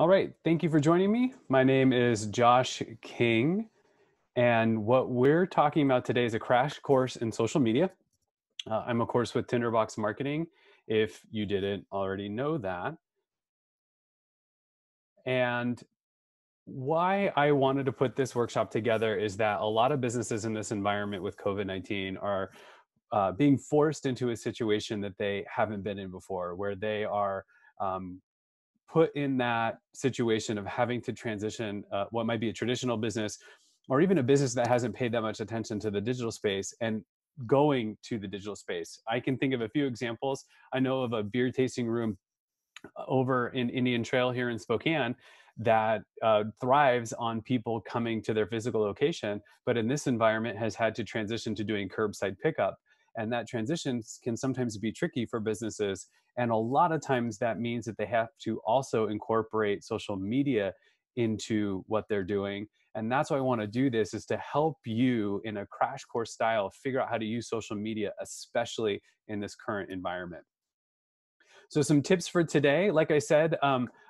All right, thank you for joining me. My name is Josh King, and what we're talking about today is a crash course in social media. I'm a course with Tinderbox Marketing, if you didn't already know that. And why I wanted to put this workshop together is that a lot of businesses in this environment with COVID-19 are being forced into a situation that they haven't been in before, where they are put in that situation of having to transition what might be a traditional business or even a business that hasn't paid that much attention to the digital space and going to the digital space. I can think of a few examples. I know of a beer tasting room over in Indian Trail here in Spokane that thrives on people coming to their physical location, but in this environment has had to transition to doing curbside pickup. And that transition can sometimes be tricky for businesses. And a lot of times that means that they have to also incorporate social media into what they're doing. And that's why I want to do this, is to help you in a crash course style figure out how to use social media, especially in this current environment. So some tips for today. Like I said,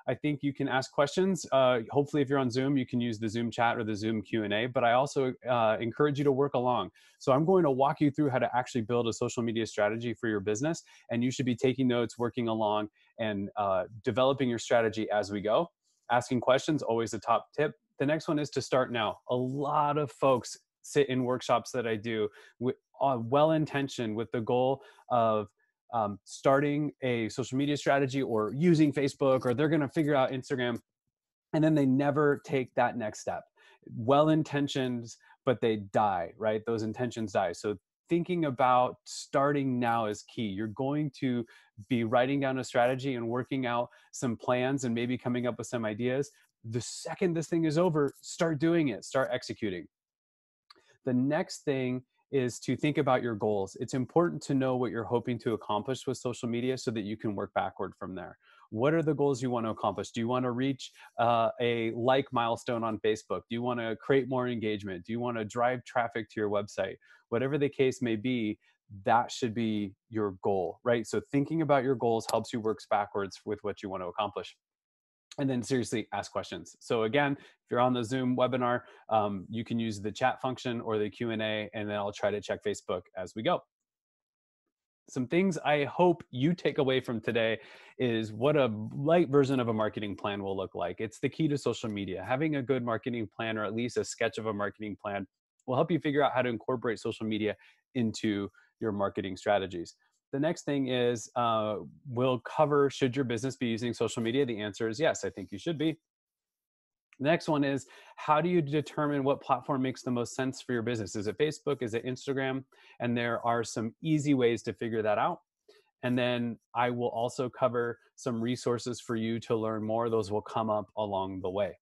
I think you can ask questions. Hopefully, if you're on Zoom, you can use the Zoom chat or the Zoom Q&A, but I also encourage you to work along. So I'm going to walk you through how to actually build a social media strategy for your business, and you should be taking notes, working along, and developing your strategy as we go. Asking questions, always a top tip. The next one is to start now. A lot of folks sit in workshops that I do well-intentioned with the goal of starting a social media strategy or using Facebook, or they're going to figure out Instagram, and then they never take that next step. Well-intentioned, but they die, right? Those intentions die. So thinking about starting now is key. You're going to be writing down a strategy and working out some plans and maybe coming up with some ideas. The second this thing is over, start doing it, start executing. The next thing is to think about your goals. It's important to know what you're hoping to accomplish with social media so that you can work backward from there. What are the goals you want to accomplish? Do you want to reach a like milestone on Facebook? Do you want to create more engagement? Do you want to drive traffic to your website? Whatever the case may be, that should be your goal, right? So thinking about your goals helps you work backwards with what you want to accomplish. And then seriously, ask questions. So again, if you're on the Zoom webinar, you can use the chat function or the Q&A, and then I'll try to check Facebook as we go. Some things I hope you take away from today is what a light version of a marketing plan will look like. It's the key to social media. Having a good marketing plan, or at least a sketch of a marketing plan, will help you figure out how to incorporate social media into your marketing strategies. The next thing is, we'll cover, should your business be using social media? The answer is yes, I think you should be. The next one is, how do you determine what platform makes the most sense for your business? Is it Facebook? Is it Instagram? And there are some easy ways to figure that out. And then I will also cover some resources for you to learn more. Those will come up along the way.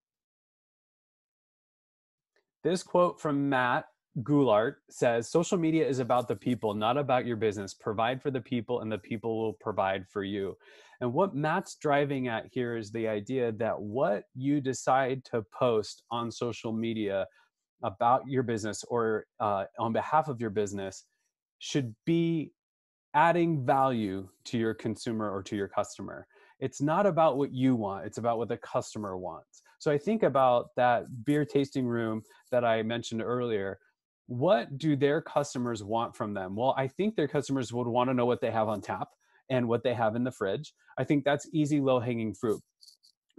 This quote from Matt Goulart says, social media is about the people, not about your business. Provide for the people, and the people will provide for you. And what Matt's driving at here is the idea that what you decide to post on social media about your business, or on behalf of your business, should be adding value to your consumer or to your customer. It's not about what you want, it's about what the customer wants. So I think about that beer tasting room that I mentioned earlier. What do their customers want from them? Well, I think their customers would want to know what they have on tap and what they have in the fridge. I think that's easy, low-hanging fruit.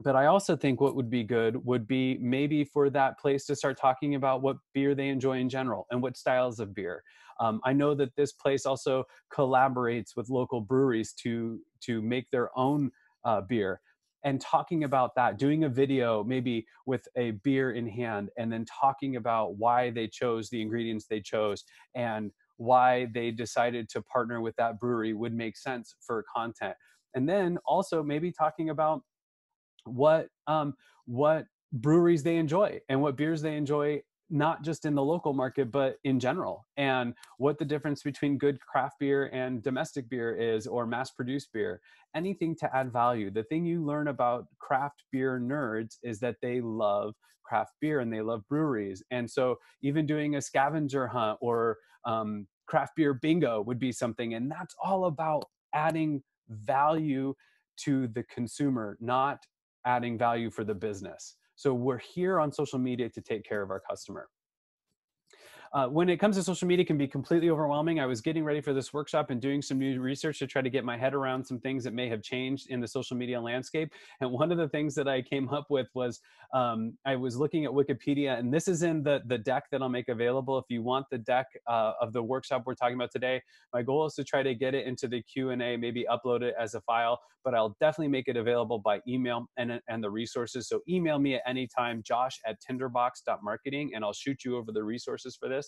But I also think what would be good would be maybe for that place to start talking about what beer they enjoy in general and what styles of beer. I know that this place also collaborates with local breweries to make their own beer. And talking about that, doing a video maybe with a beer in hand, and then talking about why they chose the ingredients they chose and why they decided to partner with that brewery would make sense for content. And then also maybe talking about what breweries they enjoy and what beers they enjoy, not just in the local market, but in general, and what the difference between good craft beer and domestic beer is, or mass-produced beer. Anything to add value. The thing you learn about craft beer nerds is that they love craft beer and they love breweries. And so even doing a scavenger hunt or craft beer bingo would be something. And that's all about adding value to the consumer, not adding value for the business. So we're here on social media to take care of our customer. When it comes to social media, it can be completely overwhelming. I was getting ready for this workshop and doing some new research to try to get my head around some things that may have changed in the social media landscape. And one of the things that I came up with was I was looking at Wikipedia, and this is in the deck that I'll make available. If you want the deck of the workshop we're talking about today, my goal is to try to get it into the Q&A, maybe upload it as a file, but I'll definitely make it available by email and the resources. So email me at any time, josh@tinderbox.marketing, and I'll shoot you over the resources for this.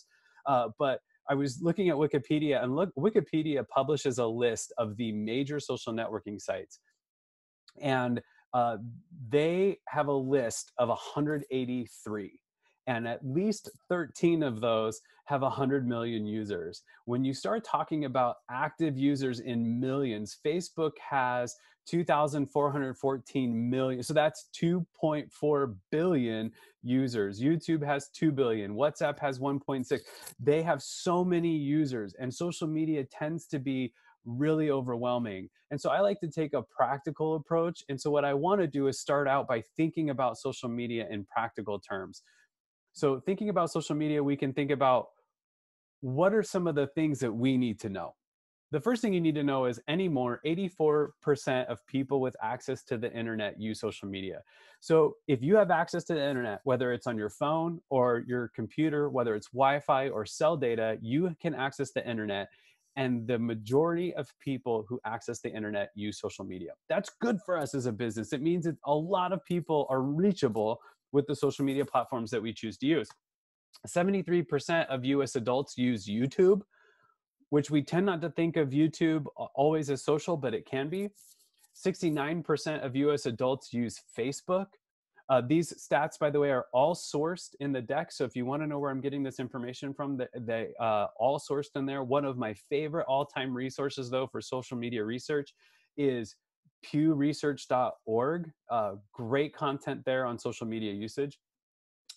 But I was looking at Wikipedia, and Wikipedia publishes a list of the major social networking sites, and they have a list of 183, and at least 13 of those have 100 million users. When you start talking about active users in millions, Facebook has 2,414 million. So that's 2.4 billion users. YouTube has 2 billion. WhatsApp has 1.6. They have so many users, and social media tends to be really overwhelming. And so I like to take a practical approach. And so what I want to do is start out by thinking about social media in practical terms. So thinking about social media, we can think about what are some of the things that we need to know. The first thing you need to know is anymore, 84% of people with access to the internet use social media. So if you have access to the internet, whether it's on your phone or your computer, whether it's Wi-Fi or cell data, you can access the internet. And the majority of people who access the internet use social media. That's good for us as a business. It means that a lot of people are reachable with the social media platforms that we choose to use. 73% of US adults use YouTube, which we tend not to think of YouTube always as social, but it can be. 69% of US adults use Facebook. These stats, by the way, are all sourced in the deck. So if you want to know where I'm getting this information from, they all sourced in there. One of my favorite all-time resources, though, for social media research is PewResearch.org. Great content there on social media usage.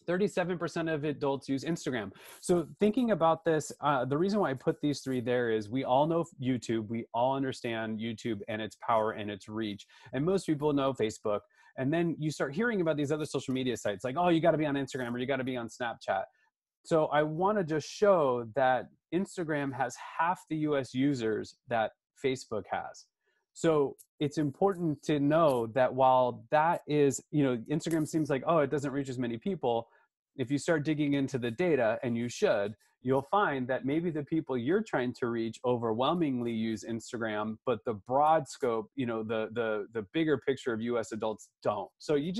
37% of adults use Instagram. So thinking about this, the reason why I put these three there is we all know YouTube. We all understand YouTube and its power and its reach. And most people know Facebook. And then you start hearing about these other social media sites like, oh, you got to be on Instagram or you got to be on Snapchat. So I want to just show that Instagram has half the US users that Facebook has. So it's important to know that while that is, you know, Instagram seems like, oh, it doesn't reach as many people. If you start digging into the data, and you should, you'll find that maybe the people you're trying to reach overwhelmingly use Instagram, but the broad scope, you know, the bigger picture of US adults don't. So you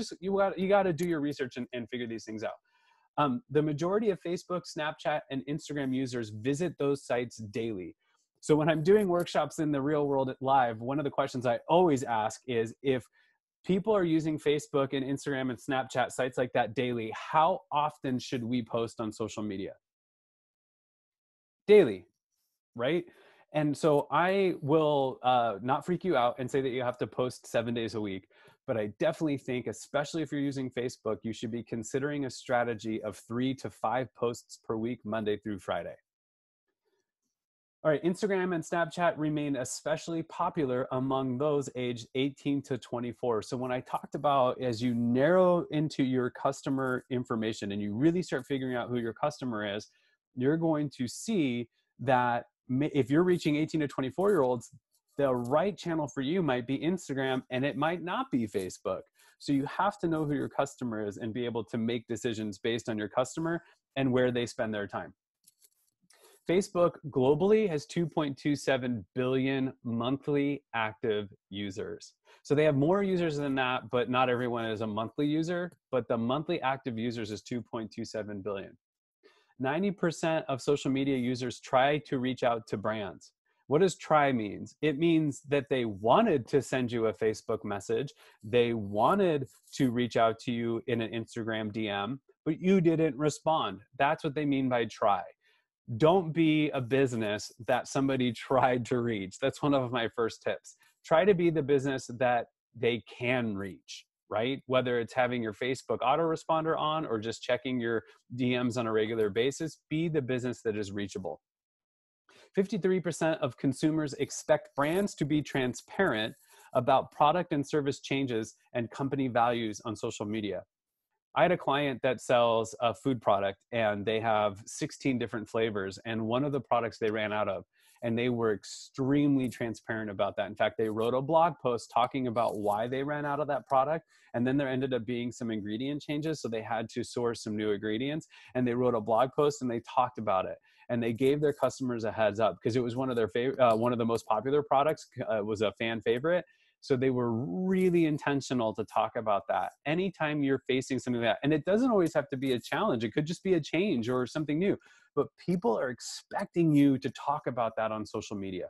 got to do your research and figure these things out. The majority of Facebook, Snapchat, and Instagram users visit those sites daily. So when I'm doing workshops in the real world live, one of the questions I always ask is, if people are using Facebook and Instagram and Snapchat, sites like that, daily, how often should we post on social media? Daily, right? And so I will not freak you out and say that you have to post 7 days a week, but I definitely think, especially if you're using Facebook, you should be considering a strategy of 3 to 5 posts per week, Monday through Friday. All right, Instagram and Snapchat remain especially popular among those aged 18 to 24. So when I talked about, as you narrow into your customer information and you really start figuring out who your customer is, you're going to see that if you're reaching 18 to 24-year-olds, the right channel for you might be Instagram, and it might not be Facebook. So you have to know who your customer is and be able to make decisions based on your customer and where they spend their time. Facebook globally has 2.27 billion monthly active users. So they have more users than that, but not everyone is a monthly user, but the monthly active users is 2.27 billion. 90% of social media users try to reach out to brands. What does try means? It means that they wanted to send you a Facebook message. They wanted to reach out to you in an Instagram DM, but you didn't respond. That's what they mean by try. Don't be a business that somebody tried to reach. That's one of my first tips. Try to be the business that they can reach, right? Whether it's having your Facebook autoresponder on or just checking your DMs on a regular basis, be the business that is reachable. 53% of consumers expect brands to be transparent about product and service changes and company values on social media. I had a client that sells a food product and they have 16 different flavors, and one of the products they ran out of, and they were extremely transparent about that. In fact, they wrote a blog post talking about why they ran out of that product. And then there ended up being some ingredient changes. So they had to source some new ingredients, and they wrote a blog post and they talked about it. And they gave their customers a heads up because it was one of their one of the most popular products. It was a fan favorite. So they were really intentional to talk about that. Anytime you're facing something like that, and it doesn't always have to be a challenge. It could just be a change or something new, but people are expecting you to talk about that on social media.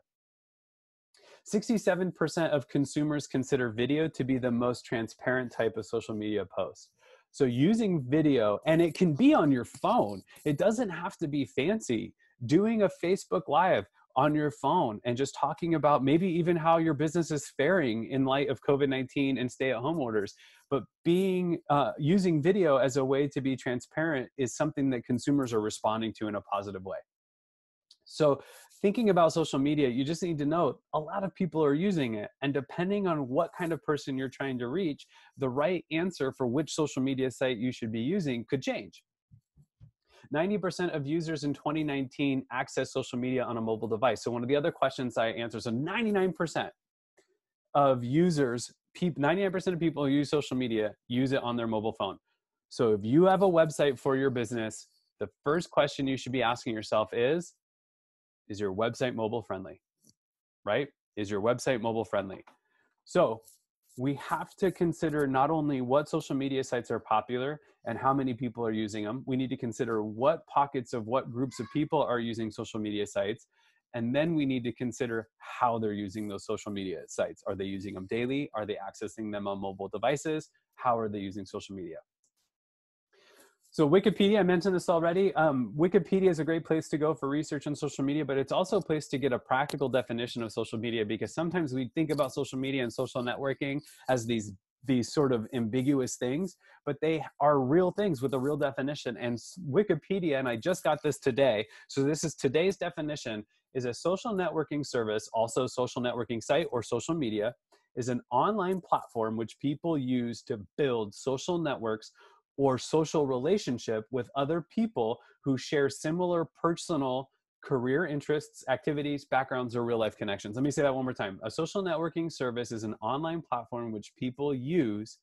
67% of consumers consider video to be the most transparent type of social media post. So using video, and it can be on your phone. It doesn't have to be fancy. Doing a Facebook Live on your phone and just talking about maybe even how your business is faring in light of COVID-19 and stay-at-home orders. But being using video as a way to be transparent is something that consumers are responding to in a positive way. So thinking about social media, you just need to know a lot of people are using it. And depending on what kind of person you're trying to reach, the right answer for which social media site you should be using could change. 90% of users in 2019 access social media on a mobile device. So one of the other questions I answer, so 99% of users, 99% of people who use social media use it on their mobile phone. So if you have a website for your business, the first question you should be asking yourself is your website mobile friendly, right? Is your website mobile friendly? So we have to consider not only what social media sites are popular and how many people are using them. We need to consider what pockets of what groups of people are using social media sites. And then we need to consider how they're using those social media sites. Are they using them daily? Are they accessing them on mobile devices? How are they using social media? So Wikipedia, I mentioned this already. Wikipedia is a great place to go for research on social media, but it's also a place to get a practical definition of social media, because sometimes we think about social media and social networking as these sort of ambiguous things, but they are real things with a real definition. And Wikipedia, and I just got this today, so this is today's definition, is a social networking service, also social networking site or social media, is an online platform which people use to build social networks or social relationship with other people who share similar personal career interests, activities, backgrounds, or real-life connections. Let me say that one more time. A social networking service is an online platform which people use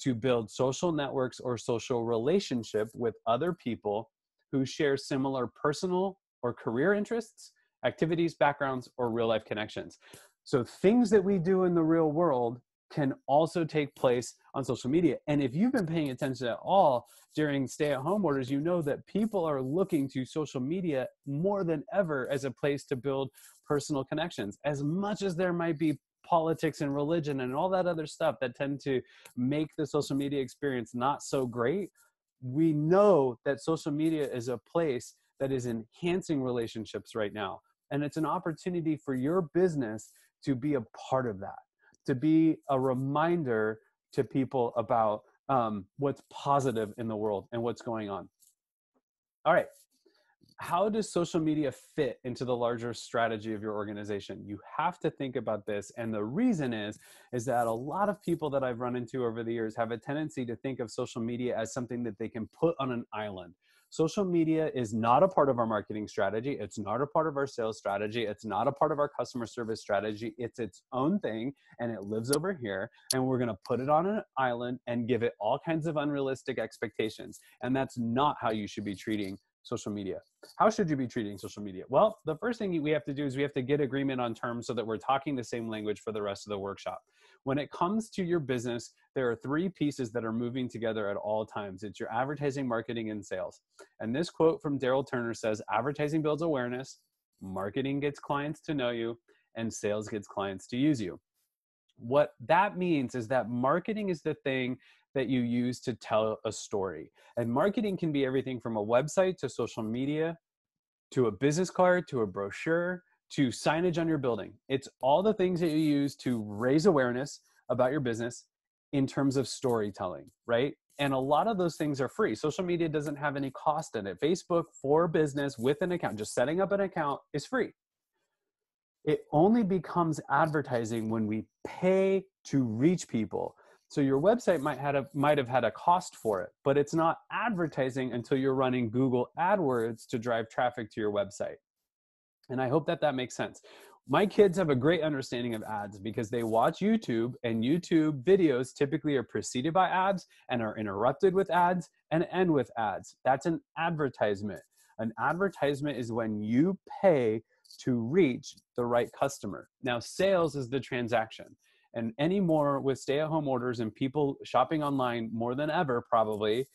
to build social networks or social relationship with other people who share similar personal or career interests, activities, backgrounds, or real-life connections. So things that we do in the real world can also take place on social media. And if you've been paying attention at all during stay-at-home orders, you know that people are looking to social media more than ever as a place to build personal connections. As much as there might be politics and religion and all that other stuff that tend to make the social media experience not so great, we know that social media is a place that is enhancing relationships right now. And it's an opportunity for your business to be a part of that, to be a reminder to people about what's positive in the world and what's going on. All right, how does social media fit into the larger strategy of your organization? You have to think about this. And the reason is that a lot of people that I've run into over the years have a tendency to think of social media as something that they can put on an island. Social media is not a part of our marketing strategy. It's not a part of our sales strategy. It's not a part of our customer service strategy. It's its own thing, and it lives over here. And we're gonna put it on an island and give it all kinds of unrealistic expectations. And that's not how you should be treating social media. How should you be treating social media? Well, the first thing we have to do is we have to get agreement on terms so that we're talking the same language for the rest of the workshop. When it comes to your business, there are three pieces that are moving together at all times. It's your advertising, marketing, and sales. And this quote from Daryl Turner says, advertising builds awareness, marketing gets clients to know you, and sales gets clients to use you. What that means is that marketing is the thing that you use to tell a story. And marketing can be everything from a website to social media, to a business card, to a brochure, to signage on your building. It's all the things that you use to raise awareness about your business in terms of storytelling, right? And a lot of those things are free. Social media doesn't have any cost in it. Facebook for business with an account, just setting up an account is free. It only becomes advertising when we pay to reach people. So your website might have had a cost for it, but it's not advertising until you're running Google AdWords to drive traffic to your website. And I hope that that makes sense. My kids have a great understanding of ads because they watch YouTube, and YouTube videos typically are preceded by ads and are interrupted with ads and end with ads. That's an advertisement. An advertisement is when you pay to reach the right customer. Now, sales is the transaction. And anymore with stay-at-home orders and people shopping online more than ever probably,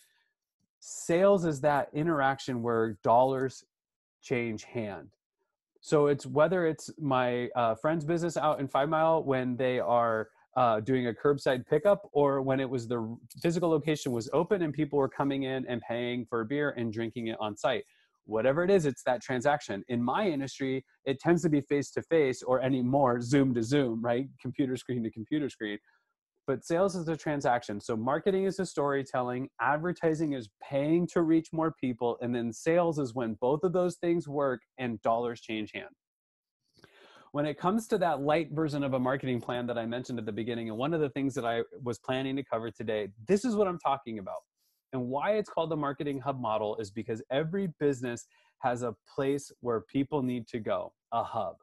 sales is that interaction where dollars change hand. So it's whether it's my friend's business out in 5 Mile when they are doing a curbside pickup, or when it was the physical location was open and people were coming in and paying for a beer and drinking it on site. Whatever it is, it's that transaction. In my industry, it tends to be face-to-face or anymore Zoom to Zoom, right? Computer screen to computer screen. But sales is a transaction. So marketing is the storytelling, advertising is paying to reach more people, and then sales is when both of those things work and dollars change hand. When it comes to that light version of a marketing plan that I mentioned at the beginning, and one of the things that I was planning to cover today, this is what I'm talking about. And why it's called the marketing hub model is because every business has a place where people need to go, a hub,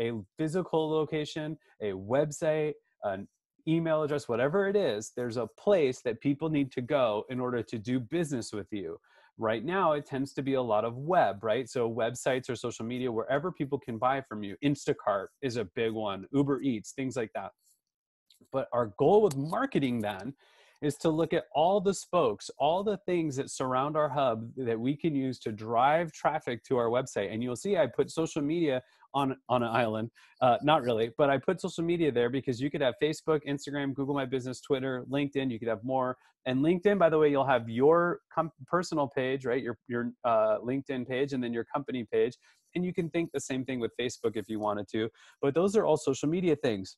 a physical location, a website, an email address, whatever it is, there's a place that people need to go in order to do business with you. Right now, it tends to be a lot of web, right? So websites or social media, wherever people can buy from you. Instacart is a big one, Uber Eats, things like that. But our goal with marketing then is to look at all the spokes, all the things that surround our hub that we can use to drive traffic to our website. And you'll see I put social media on an island. Not really, but I put social media there because you could have Facebook, Instagram, Google My Business, Twitter, LinkedIn, you could have more. And LinkedIn, by the way, you'll have your personal page, right? Your LinkedIn page and then your company page. And you can think the same thing with Facebook if you wanted to, but those are all social media things.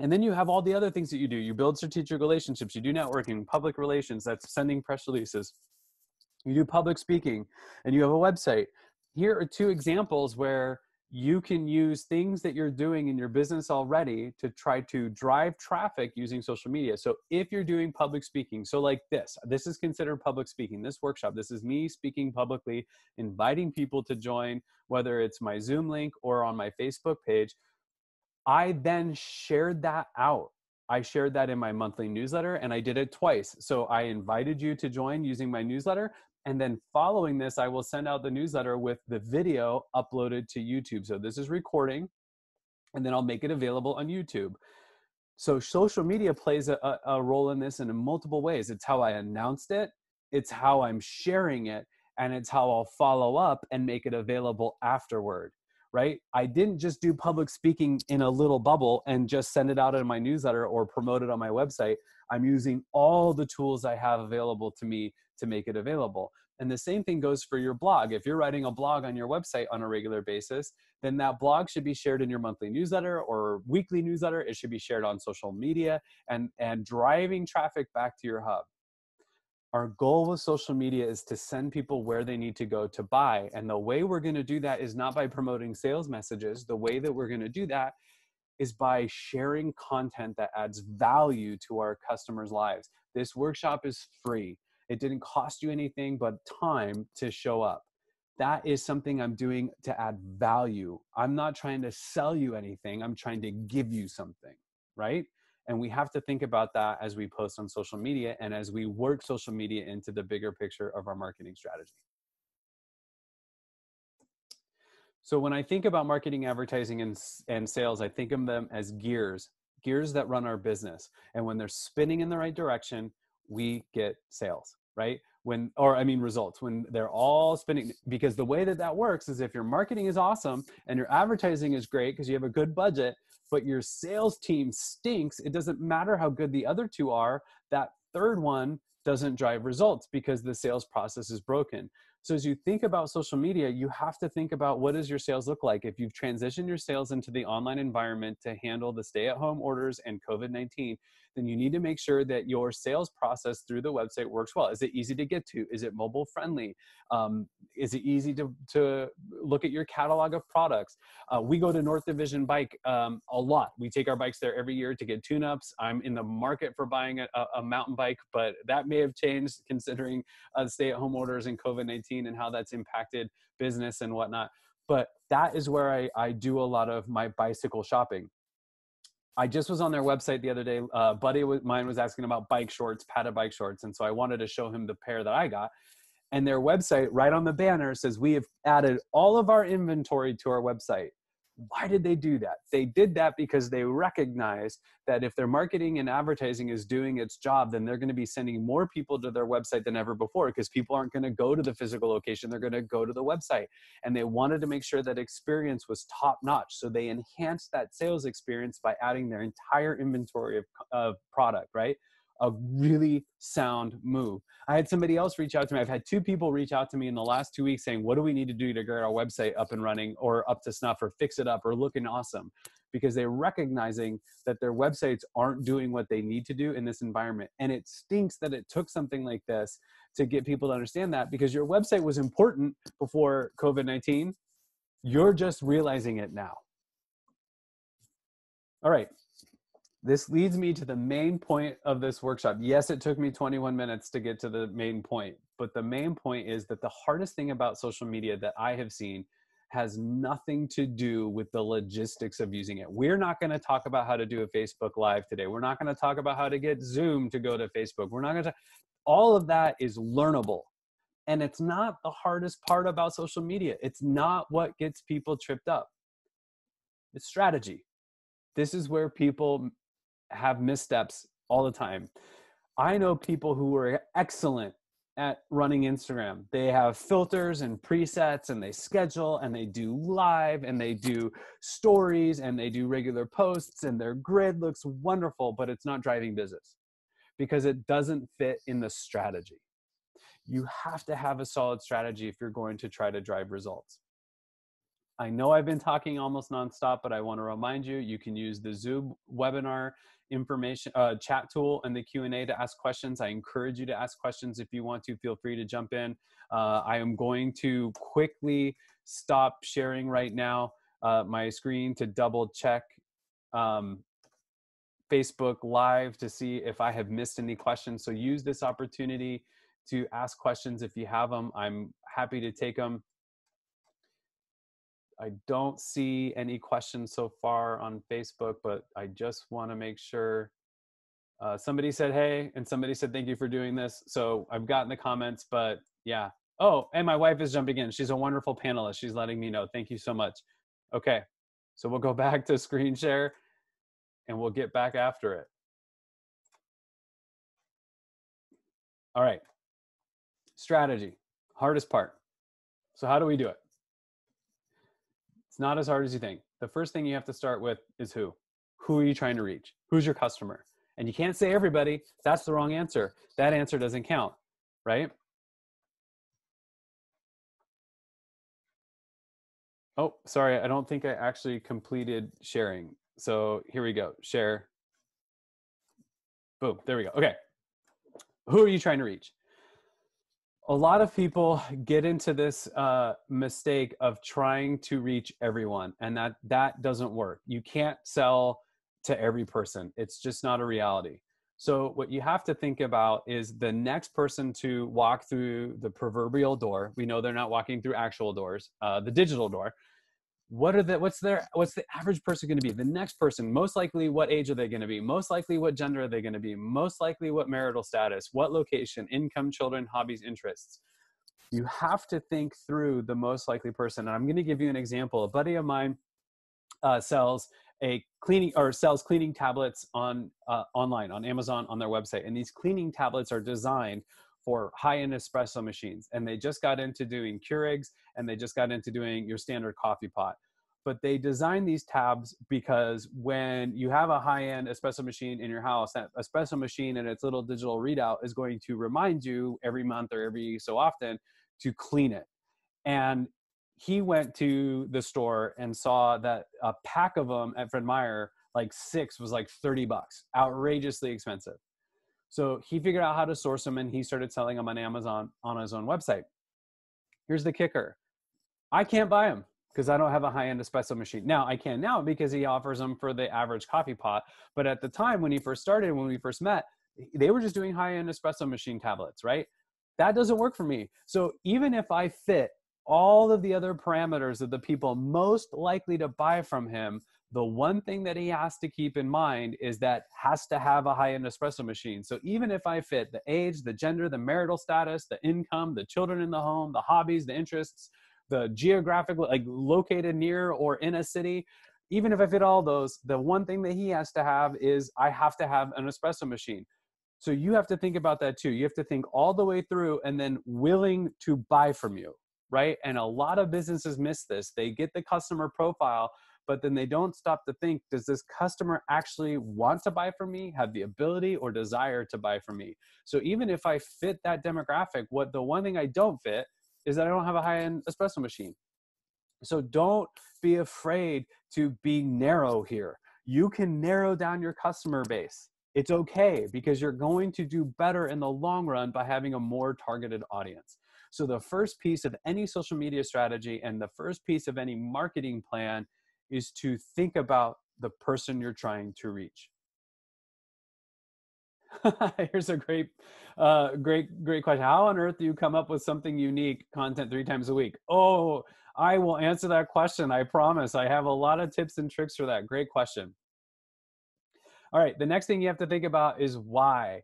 And then you have all the other things that you do. You build strategic relationships, you do networking, public relations, that's sending press releases. You do public speaking, and you have a website. Here are two examples where you can use things that you're doing in your business already to try to drive traffic using social media. So if you're doing public speaking, so like this is considered public speaking, this workshop, this is me speaking publicly, inviting people to join, whether it's my Zoom link or on my Facebook page, I then shared that out. I shared that in my monthly newsletter, and I did it twice. So I invited you to join using my newsletter. And then following this, I will send out the newsletter with the video uploaded to YouTube. So this is recording, and then I'll make it available on YouTube. So social media plays a role in this in multiple ways. It's how I announced it. It's how I'm sharing it. And it's how I'll follow up and make it available afterward. Right? I didn't just do public speaking in a little bubble and just send it out in my newsletter or promote it on my website. I'm using all the tools I have available to me to make it available. And the same thing goes for your blog. If you're writing a blog on your website on a regular basis, then that blog should be shared in your monthly newsletter or weekly newsletter. It should be shared on social media and driving traffic back to your hub. Our goal with social media is to send people where they need to go to buy. And the way we're going to do that is not by promoting sales messages. The way that we're going to do that is by sharing content that adds value to our customers' lives. This workshop is free. It didn't cost you anything but time to show up. That is something I'm doing to add value. I'm not trying to sell you anything. I'm trying to give you something, right? And we have to think about that as we post on social media and as we work social media into the bigger picture of our marketing strategy. So when I think about marketing, advertising, and sales, I think of them as gears that run our business. And when they're spinning in the right direction, we get sales, right? Results, when they're all spinning, because the way that works is if your marketing is awesome and your advertising is great because you have a good budget, but your sales team stinks, it doesn't matter how good the other two are, that third one doesn't drive results because the sales process is broken. So as you think about social media, you have to think about what does your sales look like? If you've transitioned your sales into the online environment to handle the stay-at-home orders and COVID-19, then you need to make sure that your sales process through the website works well. Is it easy to get to? Is it mobile friendly? Is it easy to look at your catalog of products? We go to North Division Bike a lot. We take our bikes there every year to get tune-ups. I'm in the market for buying a mountain bike, but that may have changed considering stay-at-home orders and COVID-19 and how that's impacted business and whatnot. But that is where I do a lot of my bicycle shopping. I just was on their website the other day. A buddy of mine was asking about bike shorts, padded bike shorts. And so I wanted to show him the pair that I got. And their website, right on the banner, says, we have added all of our inventory to our website. Why did they do that? They did that because they recognize that if their marketing and advertising is doing its job, then they're going to be sending more people to their website than ever before, because people aren't going to go to the physical location. They're going to go to the website. And they wanted to make sure that experience was top notch. So they enhanced that sales experience by adding their entire inventory of product, right? A really sound move. I had somebody else reach out to me. I've had two people reach out to me in the last 2 weeks saying, what do we need to do to get our website up and running or up to snuff or fix it up or looking awesome? Because they're recognizing that their websites aren't doing what they need to do in this environment. And it stinks that it took something like this to get people to understand that, because your website was important before COVID-19. You're just realizing it now. All right. This leads me to the main point of this workshop. Yes, it took me 21 minutes to get to the main point, but the main point is that the hardest thing about social media that I have seen has nothing to do with the logistics of using it. We're not going to talk about how to do a Facebook Live today. We're not going to talk about how to get Zoom to go to Facebook. We're not going to, all of that is learnable. And it's not the hardest part about social media. It's not what gets people tripped up. It's strategy. This is where people have missteps all the time. I know people who are excellent at running Instagram. They have filters and presets, and they schedule, and they do live, and they do stories, and they do regular posts, and their grid looks wonderful, but it's not driving business because it doesn't fit in the strategy. You have to have a solid strategy if you're going to try to drive results. I know I've been talking almost nonstop, but I want to remind you, you can use the Zoom webinar information chat tool and the Q&A to ask questions. I encourage you to ask questions if you want to. Feel free to jump in. I am going to quickly stop sharing right now my screen to double check Facebook Live to see if I have missed any questions. So use this opportunity to ask questions if you have them. I'm happy to take them. I don't see any questions so far on Facebook, but I just want to make sure. Somebody said, hey, and somebody said, thank you for doing this. So I've gotten the comments, but yeah. Oh, and my wife is jumping in. She's a wonderful panelist. She's letting me know. Thank you so much. Okay. So we'll go back to screen share and we'll get back after it. All right. Strategy, hardest part. So how do we do it? It's not as hard as you think. The first thing you have to start with is who. Who are you trying to reach? Who's your customer? And you can't say everybody. That's the wrong answer. That answer doesn't count, right? Oh, sorry. I don't think I actually completed sharing. So here we go. Share. Boom. There we go. Okay. Who are you trying to reach? A lot of people get into this mistake of trying to reach everyone, and that doesn't work. You can't sell to every person. It's just not a reality. So what you have to think about is the next person to walk through the proverbial door. We know they're not walking through actual doors, the digital door. What's the average person going to be? The next person, most likely, what age are they going to be? Most likely, what gender are they going to be? Most likely, what marital status, what location, income, children, hobbies, interests. You have to think through the most likely person. And I'm going to give you an example. A buddy of mine sells cleaning tablets on online, on Amazon, on their website. And these cleaning tablets are designed for high-end espresso machines. And they just got into doing Keurigs, and they just got into doing your standard coffee pot. But they designed these tabs because when you have a high-end espresso machine in your house, that espresso machine and its little digital readout is going to remind you every month or every so often to clean it. And he went to the store and saw that a pack of them at Fred Meyer, like six, was like $30, outrageously expensive. So he figured out how to source them, and he started selling them on Amazon on his own website. Here's the kicker. I can't buy them because I don't have a high-end espresso machine. Now, I can now because he offers them for the average coffee pot. But at the time when he first started, when we first met, they were just doing high-end espresso machine tablets, right? That doesn't work for me. So even if I fit all of the other parameters of the people most likely to buy from him, the one thing that he has to keep in mind is that has to have a high-end espresso machine. So even if I fit the age, the gender, the marital status, the income, the children in the home, the hobbies, the interests, the geographic, like located near or in a city, even if I fit all those, the one thing that he has to have is I have to have an espresso machine. So you have to think about that too. You have to think all the way through and then willing to buy from you, right? And a lot of businesses miss this. They get the customer profile, but then they don't stop to think, does this customer actually want to buy from me, have the ability or desire to buy from me? So even if I fit that demographic, what the one thing I don't fit is that I don't have a high-end espresso machine. So don't be afraid to be narrow here. You can narrow down your customer base. It's okay because you're going to do better in the long run by having a more targeted audience. So the first piece of any social media strategy and the first piece of any marketing plan is to think about the person you're trying to reach. Here's a great question. How on earth do you come up with something unique content 3 times a week? Oh, I will answer that question. I promise. I have a lot of tips and tricks for that. Great question. All right. The next thing you have to think about is why.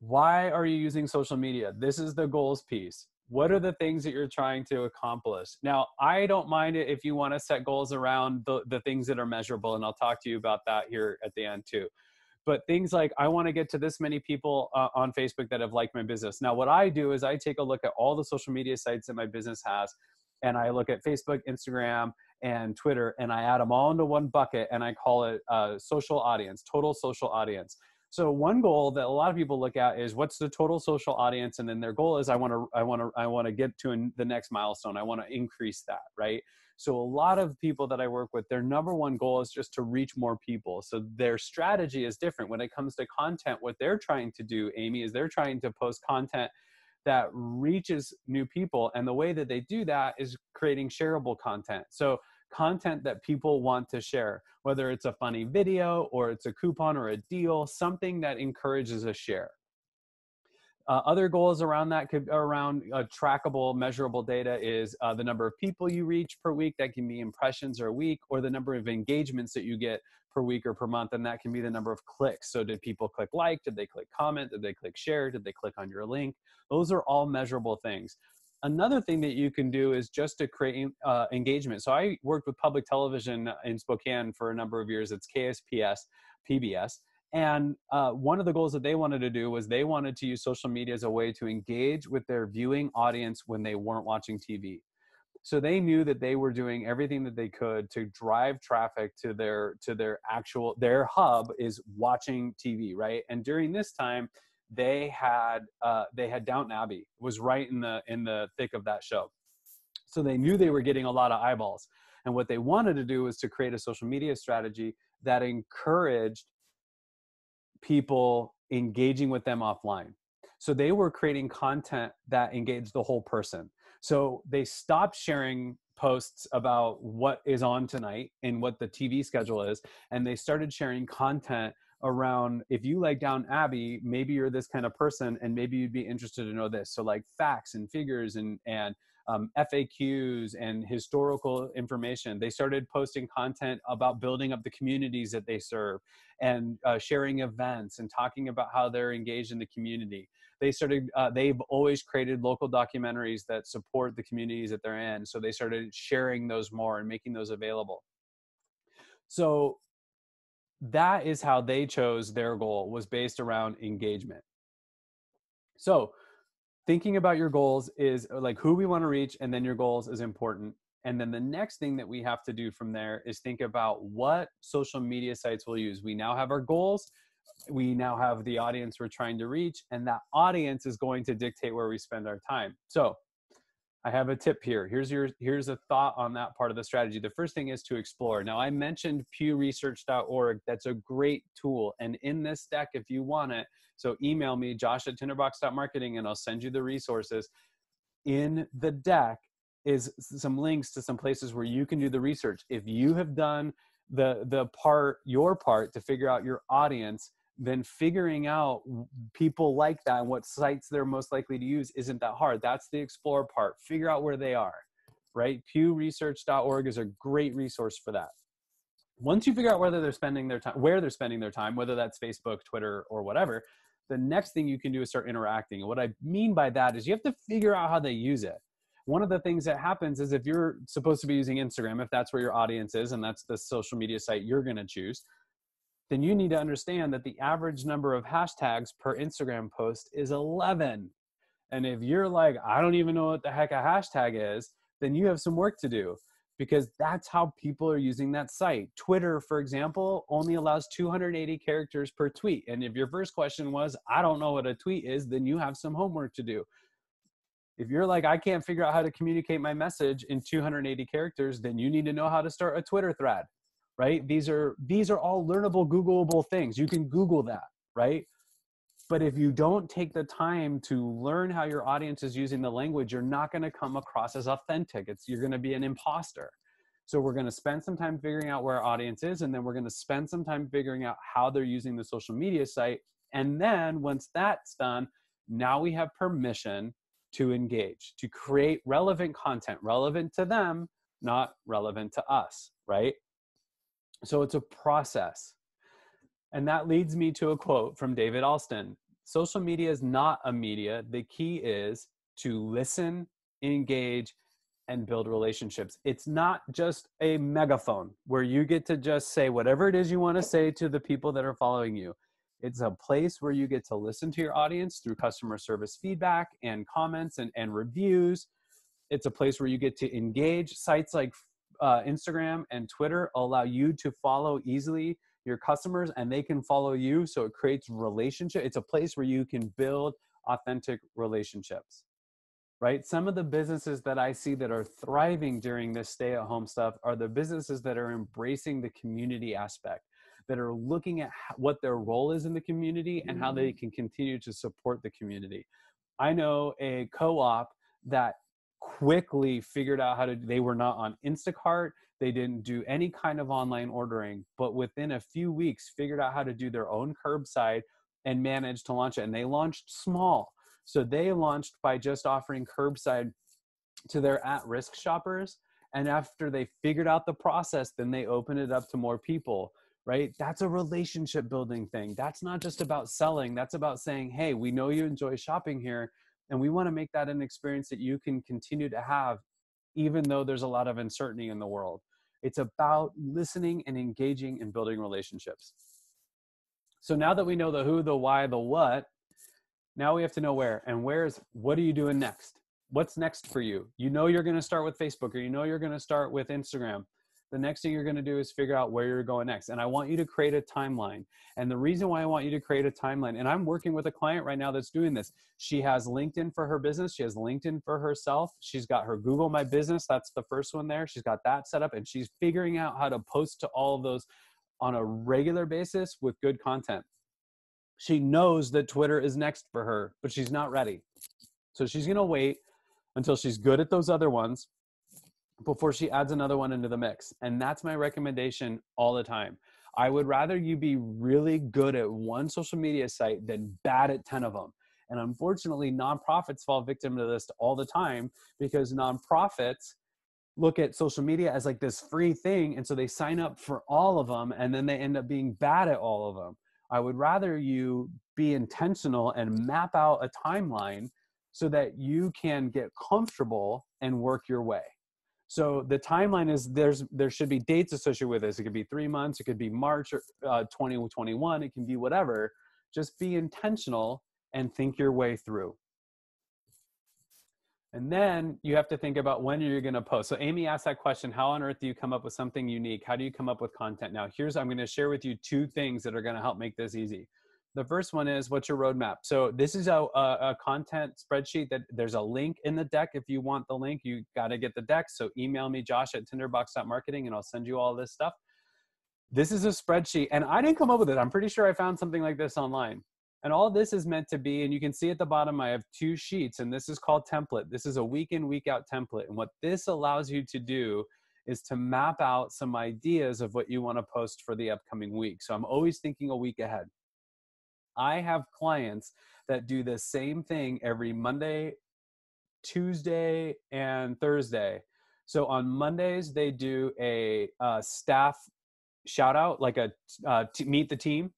Why are you using social media? This is the goals piece. What are the things that you're trying to accomplish? Now, I don't mind it if you want to set goals around the things that are measurable, and I'll talk to you about that here at the end too. But things like, I want to get to this many people on Facebook that have liked my business. Now, what I do is I take a look at all the social media sites that my business has, and I look at Facebook, Instagram, and Twitter, and I add them all into one bucket, and I call it social audience, total social audience. So one goal that a lot of people look at is what's the total social audience, and then their goal is I want to get to the next milestone. I want to increase that, right? So a lot of people that I work with, their number one goal is just to reach more people. So their strategy is different when it comes to content. What they're trying to do, Amy, is they're trying to post content that reaches new people, and the way that they do that is creating shareable content. So content that people want to share, whether it's a funny video or it's a coupon or a deal, something that encourages a share. Other goals around that could around trackable, measurable data is the number of people you reach per week. That can be impressions or a week, or the number of engagements that you get per week or per month, and that can be the number of clicks. So did people click like? Did they click comment? Did they click share? Did they click on your link? Those are all measurable things. Another thing that you can do is just to create engagement. So I worked with public television in Spokane for a number of years. It's KSPS, PBS. And one of the goals that they wanted to do was they wanted to use social media as a way to engage with their viewing audience when they weren't watching TV. So they knew that they were doing everything that they could to drive traffic to their hub is watching TV, right? And during this time, they had Downton Abbey. It was right in the thick of that show. So they knew they were getting a lot of eyeballs. And what they wanted to do was to create a social media strategy that encouraged people engaging with them offline. So they were creating content that engaged the whole person. So they stopped sharing posts about what is on tonight and what the TV schedule is, and they started sharing content around, if you like Downton Abbey, maybe you're this kind of person and maybe you'd be interested to know this. So like facts and figures and FAQs and historical information. They started posting content about building up the communities that they serve and sharing events and talking about how they're engaged in the community. They started, they've always created local documentaries that support the communities that they're in. So they started sharing those more and making those available. So that is how they chose their goal, was based around engagement. So thinking about your goals is like who we want to reach, and then your goals is important. And then the next thing that we have to do from there is think about what social media sites we'll use. We now have our goals. We now have the audience we're trying to reach, and that audience is going to dictate where we spend our time. So I have a tip here. Here's a thought on that part of the strategy. The first thing is to explore. Now, I mentioned PewResearch.org. That's a great tool. And in this deck, if you want it, so email me, josh@tinderbox.marketing, and I'll send you the resources. In the deck is some links to some places where you can do the research. If you have done your part to figure out your audience, then figuring out people like that and what sites they're most likely to use isn't that hard. That's the explore part. Figure out where they are, right? PewResearch.org is a great resource for that. Once you figure out where they're spending their time, whether that's Facebook, Twitter, or whatever, the next thing you can do is start interacting. And what I mean by that is you have to figure out how they use it. One of the things that happens is if you're supposed to be using Instagram, if that's where your audience is and that's the social media site you're gonna choose, then you need to understand that the average number of hashtags per Instagram post is 11. And if you're like, I don't even know what the heck a hashtag is, then you have some work to do because that's how people are using that site. Twitter, for example, only allows 280 characters per tweet. And if your first question was, I don't know what a tweet is, then you have some homework to do. If you're like, I can't figure out how to communicate my message in 280 characters, then you need to know how to start a Twitter thread. Right? These are all learnable, Googleable things. You can Google that, right? But if you don't take the time to learn how your audience is using the language, you're not going to come across as authentic. You're going to be an imposter. So we're going to spend some time figuring out where our audience is, and then we're going to spend some time figuring out how they're using the social media site. And then once that's done, now we have permission to engage, to create relevant content, relevant to them, not relevant to us, right? So it's a process. And that leads me to a quote from David Alston. Social media is not a media. The key is to listen, engage, and build relationships. It's not just a megaphone where you get to just say whatever it is you want to say to the people that are following you. It's a place where you get to listen to your audience through customer service feedback and comments and reviews. It's a place where you get to engage. Sites like Instagram and Twitter allow you to follow easily your customers and they can follow you. So it creates relationship. It's a place where you can build authentic relationships, right? Some of the businesses that I see that are thriving during this stay-at-home stuff are the businesses that are embracing the community aspect, that are looking at what their role is in the community and how they can continue to support the community. I know a co-op that quickly figured out they were not on Instacart. They didn't do any kind of online ordering, but within a few weeks figured out how to do their own curbside and managed to launch it. And they launched small. So they launched by just offering curbside to their at-risk shoppers. And after they figured out the process, then they opened it up to more people, right? That's a relationship building thing. That's not just about selling. That's about saying, hey, we know you enjoy shopping here. And we want to make that an experience that you can continue to have, even though there's a lot of uncertainty in the world. It's about listening and engaging and building relationships. So now that we know the who, the why, the what, now we have to know where. And what are you doing next? What's next for you? You know you're going to start with Facebook, or you know you're going to start with Instagram. The next thing you're going to do is figure out where you're going next. And I want you to create a timeline. And the reason why I want you to create a timeline, and I'm working with a client right now that's doing this. She has LinkedIn for her business. She has LinkedIn for herself. She's got her Google My Business. That's the first one there. She's got that set up. And she's figuring out how to post to all of those on a regular basis with good content. She knows that Twitter is next for her, but she's not ready. So she's going to wait until she's good at those other ones before she adds another one into the mix. And that's my recommendation all the time. I would rather you be really good at one social media site than bad at 10 of them. And unfortunately, nonprofits fall victim to this all the time because nonprofits look at social media as like this free thing. And so they sign up for all of them and then they end up being bad at all of them. I would rather you be intentional and map out a timeline so that you can get comfortable and work your way. So the timeline is there should be dates associated with this. It could be 3 months. It could be March or 2021. It can be whatever. Just be intentional and think your way through. And then you have to think about when you're going to post. So Amy asked that question, how on earth do you come up with something unique? How do you come up with content? Now, I'm going to share with you two things that are going to help make this easy. The first one is, what's your roadmap? So this is a content spreadsheet that there's a link in the deck. If you want the link, you got to get the deck. So email me, josh@tinderbox.marketing, and I'll send you all this stuff. This is a spreadsheet, and I didn't come up with it. I'm pretty sure I found something like this online. And all this is meant to be, and you can see at the bottom, I have two sheets, and this is called template. This is a week in, week out template. And what this allows you to do is to map out some ideas of what you want to post for the upcoming week. So I'm always thinking a week ahead. I have clients that do the same thing every Monday, Tuesday, and Thursday. So on Mondays, they do a staff shout out, like a meet the team.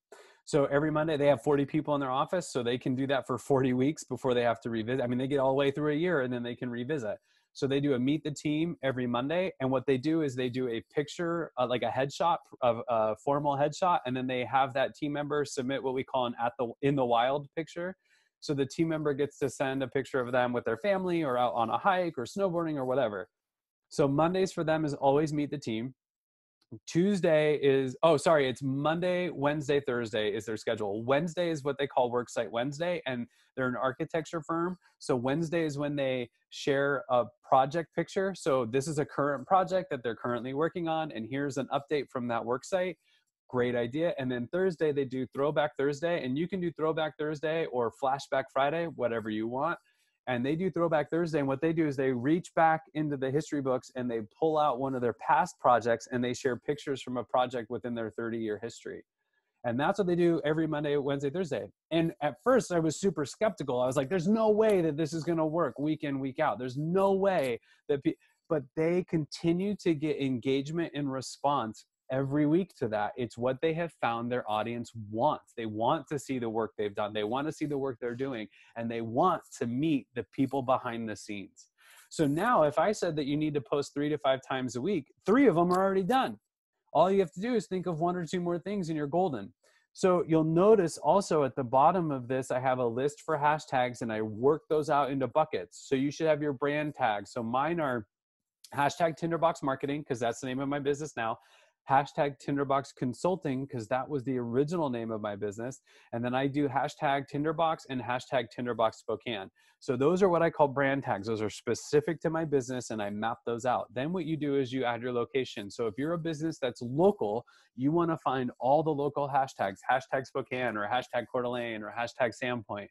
So every Monday, they have 40 people in their office, so they can do that for 40 weeks before they have to revisit. I mean, they get all the way through a year, and then they can revisit. So they do a meet the team every Monday. And what they do is they do a picture, like a headshot, of a formal headshot. And then they have that team member submit what we call an in the wild picture. So the team member gets to send a picture of them with their family or out on a hike or snowboarding or whatever. So Mondays for them is always meet the team. It's Monday, Wednesday, Thursday is their schedule. Wednesday is what they call Worksite Wednesday, and they're an architecture firm. So Wednesday is when they share a project picture. So this is a current project that they're currently working on, and here's an update from that worksite. Great idea. And then Thursday, they do Throwback Thursday, and you can do Throwback Thursday or Flashback Friday, whatever you want. And they do Throwback Thursday. And what they do is they reach back into the history books and they pull out one of their past projects and they share pictures from a project within their 30-year history. And that's what they do every Monday, Wednesday, Thursday. And at first I was super skeptical. I was like, there's no way that this is going to work week in, week out. There's no way that, but they continue to get engagement and response every week to that. It's what they have found their audience wants. They want to see the work they've done. They want to see the work they're doing, and they want to meet the people behind the scenes. So now if I said that you need to post 3 to 5 times a week, 3 of them are already done. All you have to do is think of 1 or 2 more things and you're golden. So you'll notice also at the bottom of this, I have a list for hashtags and I work those out into buckets. So you should have your brand tags. So mine are hashtag Tinderbox Marketing, because that's the name of my business now. Hashtag Tinderbox Consulting, because that was the original name of my business. And then I do hashtag Tinderbox and hashtag Tinderbox Spokane. So those are what I call brand tags. Those are specific to my business, and I map those out. Then what you do is you add your location. So if you're a business that's local, you want to find all the local hashtags, hashtag Spokane or hashtag Coeur d'Alene or hashtag Sandpoint.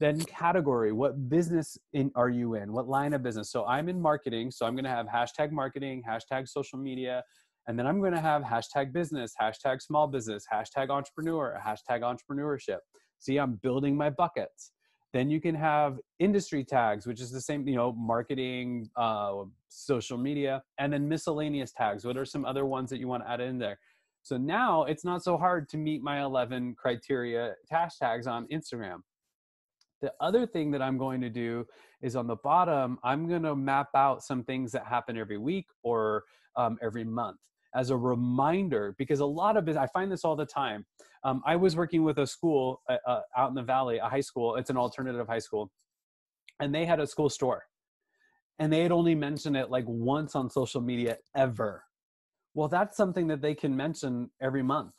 Then category, what business are you in? What line of business? So I'm in marketing, so I'm going to have hashtag marketing, hashtag social media, and then I'm going to have hashtag business, hashtag small business, hashtag entrepreneur, hashtag entrepreneurship. See, I'm building my buckets. Then you can have industry tags, which is the same, marketing, social media, and then miscellaneous tags. What are some other ones that you want to add in there? So now it's not so hard to meet my 11 criteria hashtags on Instagram. The other thing that I'm going to do is on the bottom, I'm going to map out some things that happen every week or every month, as a reminder, because a lot of it, I find this all the time. I was working with a school out in the valley, a high school. It's an alternative high school. And they had a school store. And they had only mentioned it like once on social media ever. Well, that's something that they can mention every month,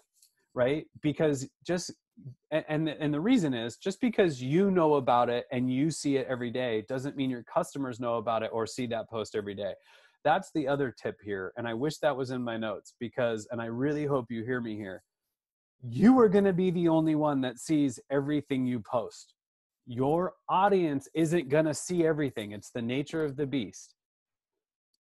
right? Because the reason is, just because you know about it and you see it every day doesn't mean your customers know about it or see that post every day. That's the other tip here. And I wish that was in my notes because, and I really hope you hear me here, you are going to be the only one that sees everything you post. Your audience isn't going to see everything. It's the nature of the beast.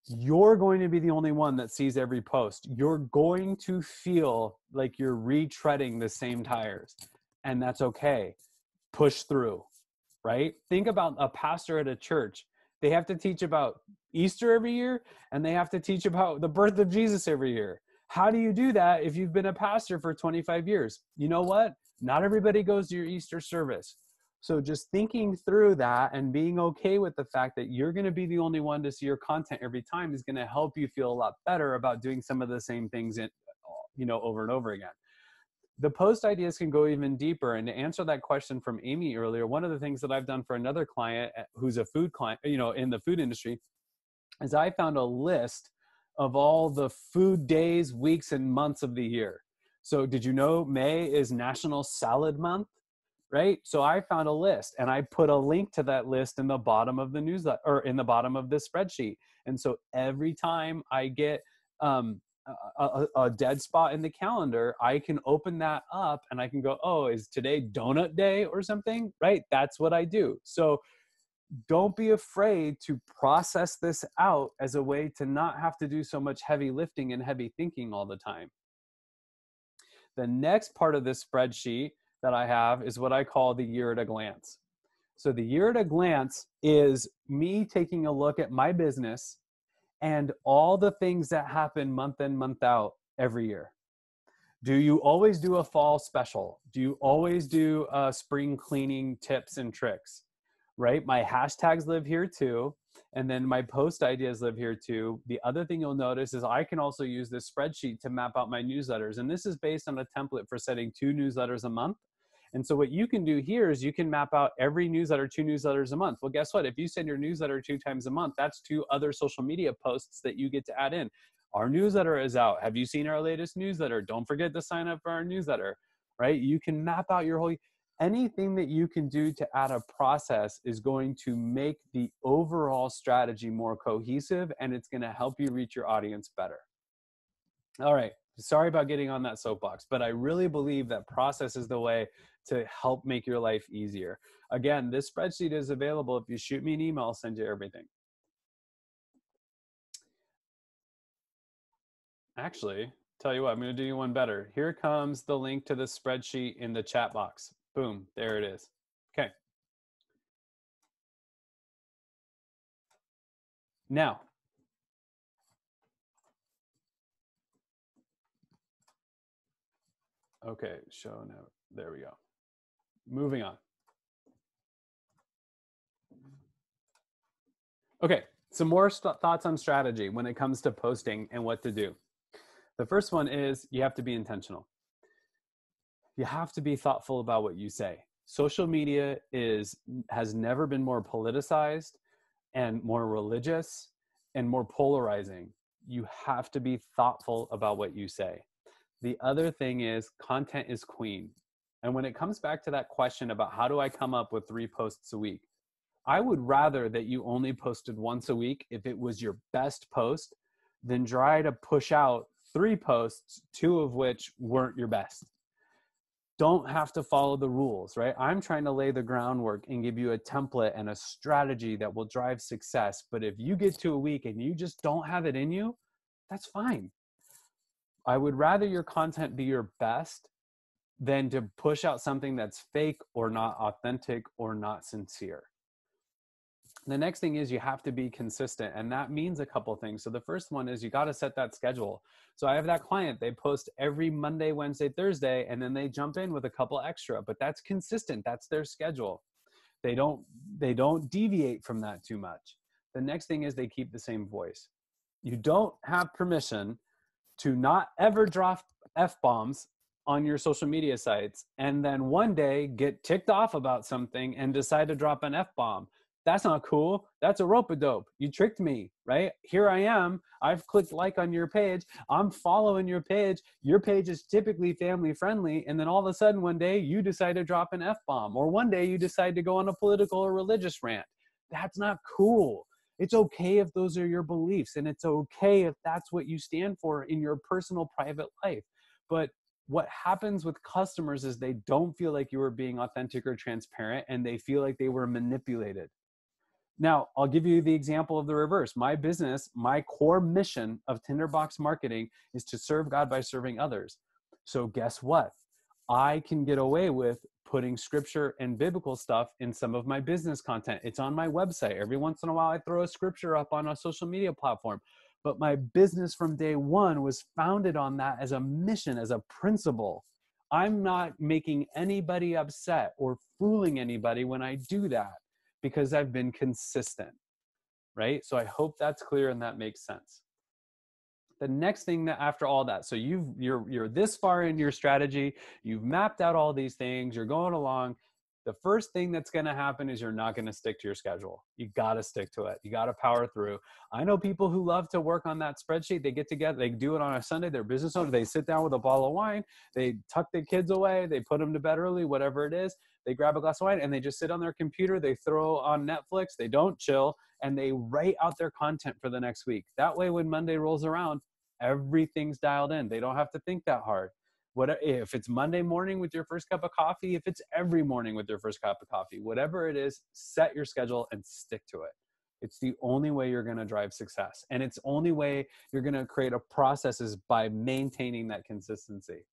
You're going to be the only one that sees every post. You're going to feel like you're retreading the same tires, and that's okay. Push through, right? Think about a pastor at a church. They have to teach about Easter every year, and they have to teach about the birth of Jesus every year. How do you do that if you've been a pastor for 25 years? You know what? Not everybody goes to your Easter service. So just thinking through that and being okay with the fact that you're going to be the only one to see your content every time is going to help you feel a lot better about doing some of the same things over and over again. The post ideas can go even deeper. And to answer that question from Amy earlier, one of the things that I've done for another client who's a food client, in the food industry, is I found a list of all the food days, weeks, and months of the year. So did you know May is National Salad Month, right? So I found a list and I put a link to that list in the bottom of the newsletter or in the bottom of this spreadsheet. And so every time I get a dead spot in the calendar, I can open that up and I can go, oh, is today donut day or something, right? That's what I do. So don't be afraid to process this out as a way to not have to do so much heavy lifting and heavy thinking all the time. The next part of this spreadsheet that I have is what I call the year at a glance. So the year at a glance is me taking a look at my business and all the things that happen month in, month out every year. Do you always do a fall special? Do you always do spring cleaning tips and tricks? Right? My hashtags live here too. And then my post ideas live here too. The other thing you'll notice is I can also use this spreadsheet to map out my newsletters. And this is based on a template for setting 2 newsletters a month. And so what you can do here is you can map out every newsletter, 2 newsletters a month. Well, guess what? If you send your newsletter 2 times a month, that's 2 other social media posts that you get to add in. Our newsletter is out. Have you seen our latest newsletter? Don't forget to sign up for our newsletter, right? You can map out your whole... Anything that you can do to add a process is going to make the overall strategy more cohesive, and it's going to help you reach your audience better. All right. Sorry about getting on that soapbox, but I really believe that process is the way to help make your life easier. Again, this spreadsheet is available. If you shoot me an email, I'll send you everything. Actually, tell you what, I'm going to do you one better. Here comes the link to the spreadsheet in the chat box. Boom, there it is. Okay. Now, okay, show note, there we go. Moving on. Okay, some more thoughts on strategy when it comes to posting and what to do. The first one is you have to be intentional. You have to be thoughtful about what you say. Social media has never been more politicized and more religious and more polarizing. You have to be thoughtful about what you say. The other thing is content is queen. And when it comes back to that question about how do I come up with 3 posts a week, I would rather that you only posted once a week if it was your best post than try to push out 3 posts, 2 of which weren't your best. Don't have to follow the rules, right? I'm trying to lay the groundwork and give you a template and a strategy that will drive success. But if you get to a week and you just don't have it in you, that's fine. I would rather your content be your best than to push out something that's fake or not authentic or not sincere. The next thing is you have to be consistent, and that means a couple things. So the first one is you got to set that schedule. So I have that client, they post every Monday, Wednesday, Thursday, and then they jump in with a couple extra, but that's consistent. That's their schedule. They don't deviate from that too much. The next thing is they keep the same voice. You don't have permission to not ever drop F-bombs on your social media sites and then one day get ticked off about something and decide to drop an F-bomb. That's not cool. That's a rope-a-dope. You tricked me, right? Here I am. I've clicked like on your page. I'm following your page. Your page is typically family-friendly, and then all of a sudden one day you decide to drop an F-bomb, or one day you decide to go on a political or religious rant. That's not cool. It's okay if those are your beliefs, and it's okay if that's what you stand for in your personal private life. But what happens with customers is they don't feel like you were being authentic or transparent, and they feel like they were manipulated. Now, I'll give you the example of the reverse. My business, my core mission of Tinderbox Marketing is to serve God by serving others. So guess what? I can get away with putting scripture and biblical stuff in some of my business content. It's on my website. Every once in a while, I throw a scripture up on a social media platform. But my business from day one was founded on that as a mission, as a principle. I'm not making anybody upset or fooling anybody when I do that, because I've been consistent, right? So I hope that's clear and that makes sense. The next thing that after all that, so you're this far in your strategy, you've mapped out all these things, you're going along, the first thing that's going to happen is you're not going to stick to your schedule. You got to stick to it. You got to power through. I know people who love to work on that spreadsheet. They get together, they do it on a Sunday, they're business owners. They sit down with a bottle of wine. They tuck their kids away. They put them to bed early, whatever it is. They grab a glass of wine and they just sit on their computer. They throw on Netflix. They don't chill and they write out their content for the next week. That way, when Monday rolls around, everything's dialed in. They don't have to think that hard. What if it's Monday morning with your first cup of coffee, if it's every morning with your first cup of coffee, whatever it is, set your schedule and stick to it. It's the only way you're going to drive success. And it's the only way you're going to create a process is by maintaining that consistency.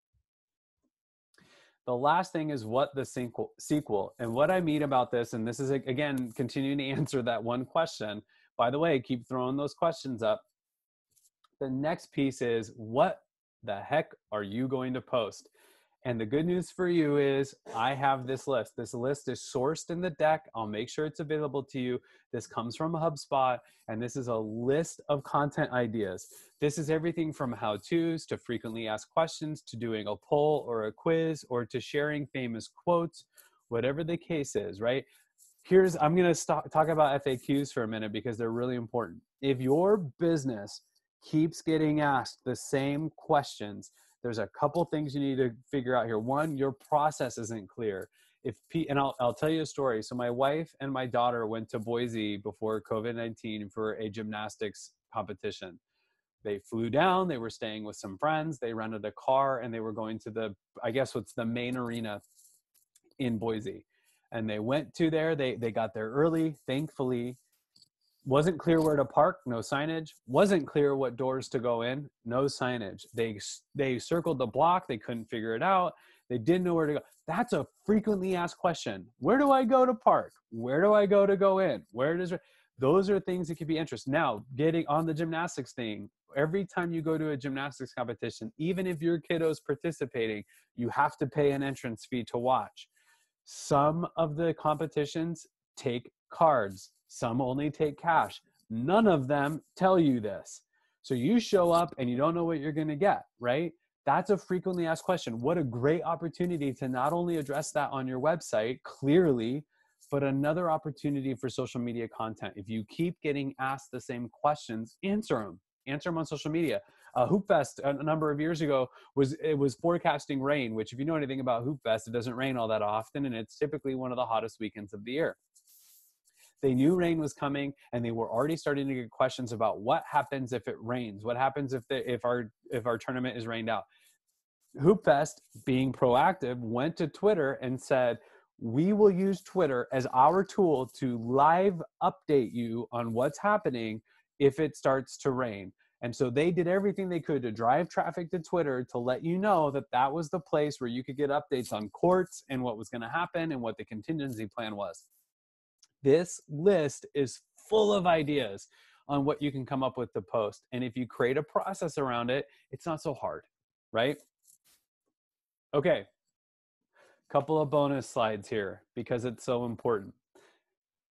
The last thing is what the sequel. And what I mean about this, and this is, again, continuing to answer that one question. By the way, keep throwing those questions up. The next piece is what the heck are you going to post? And the good news for you is I have this list. This list is sourced in the deck. I'll make sure it's available to you. This comes from HubSpot, and this is a list of content ideas. This is everything from how-tos to frequently asked questions to doing a poll or a quiz or to sharing famous quotes, whatever the case is, right? I'm going to talk about FAQs for a minute because they're really important. If your business keeps getting asked the same questions, there's a couple things you need to figure out here. One, your process isn't clear. And I'll tell you a story. So my wife and my daughter went to Boise before COVID-19 for a gymnastics competition. They flew down, they were staying with some friends, they rented a car, and they were going to the, I guess what's the main arena in Boise. And they went to there, they got there early, thankfully. Wasn't clear where to park, no signage. Wasn't clear what doors to go in, no signage. They circled the block, they couldn't figure it out. They didn't know where to go. That's a frequently asked question. Where do I go to park? Where do I go to go in? Those are things that could be interesting. Now, getting on the gymnastics thing, every time you go to a gymnastics competition, even if your kiddo's participating, you have to pay an entrance fee to watch. Some of the competitions take cards. Some only take cash. None of them tell you this. So you show up and you don't know what you're going to get, right? That's a frequently asked question. What a great opportunity to not only address that on your website clearly, but another opportunity for social media content. If you keep getting asked the same questions, answer them on social media. Hoopfest a number of years ago was forecasting rain, which if you know anything about Hoopfest, it doesn't rain all that often. And it's typically one of the hottest weekends of the year. They knew rain was coming and they were already starting to get questions about what happens if it rains? What happens if our tournament is rained out? Hoopfest, being proactive, went to Twitter and said, we will use Twitter as our tool to live update you on what's happening if it starts to rain. And so they did everything they could to drive traffic to Twitter to let you know that that was the place where you could get updates on courts and what was going to happen and what the contingency plan was. This list is full of ideas on what you can come up with to post. And if you create a process around it, it's not so hard, right? Okay, couple of bonus slides here because it's so important.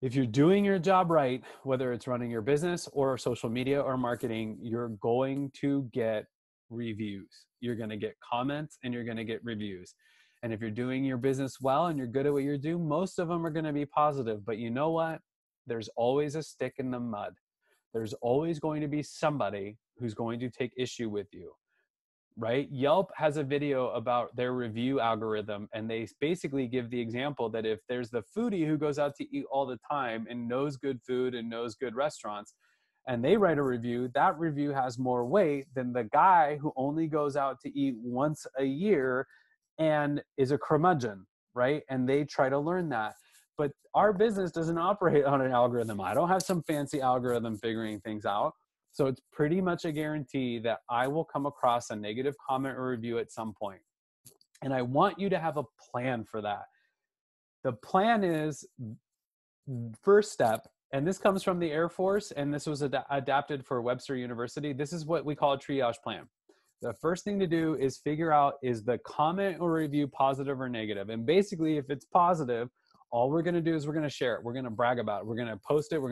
If you're doing your job right, whether it's running your business or social media or marketing, you're going to get reviews. You're going to get comments and you're going to get reviews. And if you're doing your business well and you're good at what you do, most of them are going to be positive. But you know what? There's always a stick in the mud. There's always going to be somebody who's going to take issue with you, right? Yelp has a video about their review algorithm, and they basically give the example that if there's the foodie who goes out to eat all the time and knows good food and knows good restaurants, and they write a review, that review has more weight than the guy who only goes out to eat once a year and is a curmudgeon, right? And they try to learn that. But our business doesn't operate on an algorithm. I don't have some fancy algorithm figuring things out. So it's pretty much a guarantee that I will come across a negative comment or review at some point. And I want you to have a plan for that. The plan is, first step, and this comes from the Air Force, and this was adapted for Webster University. This is what we call a triage plan. The first thing to do is figure out, is the comment or review positive or negative? And basically, if it's positive, all we're going to do is we're going to share it. We're going to brag about it. We're going to post it. We're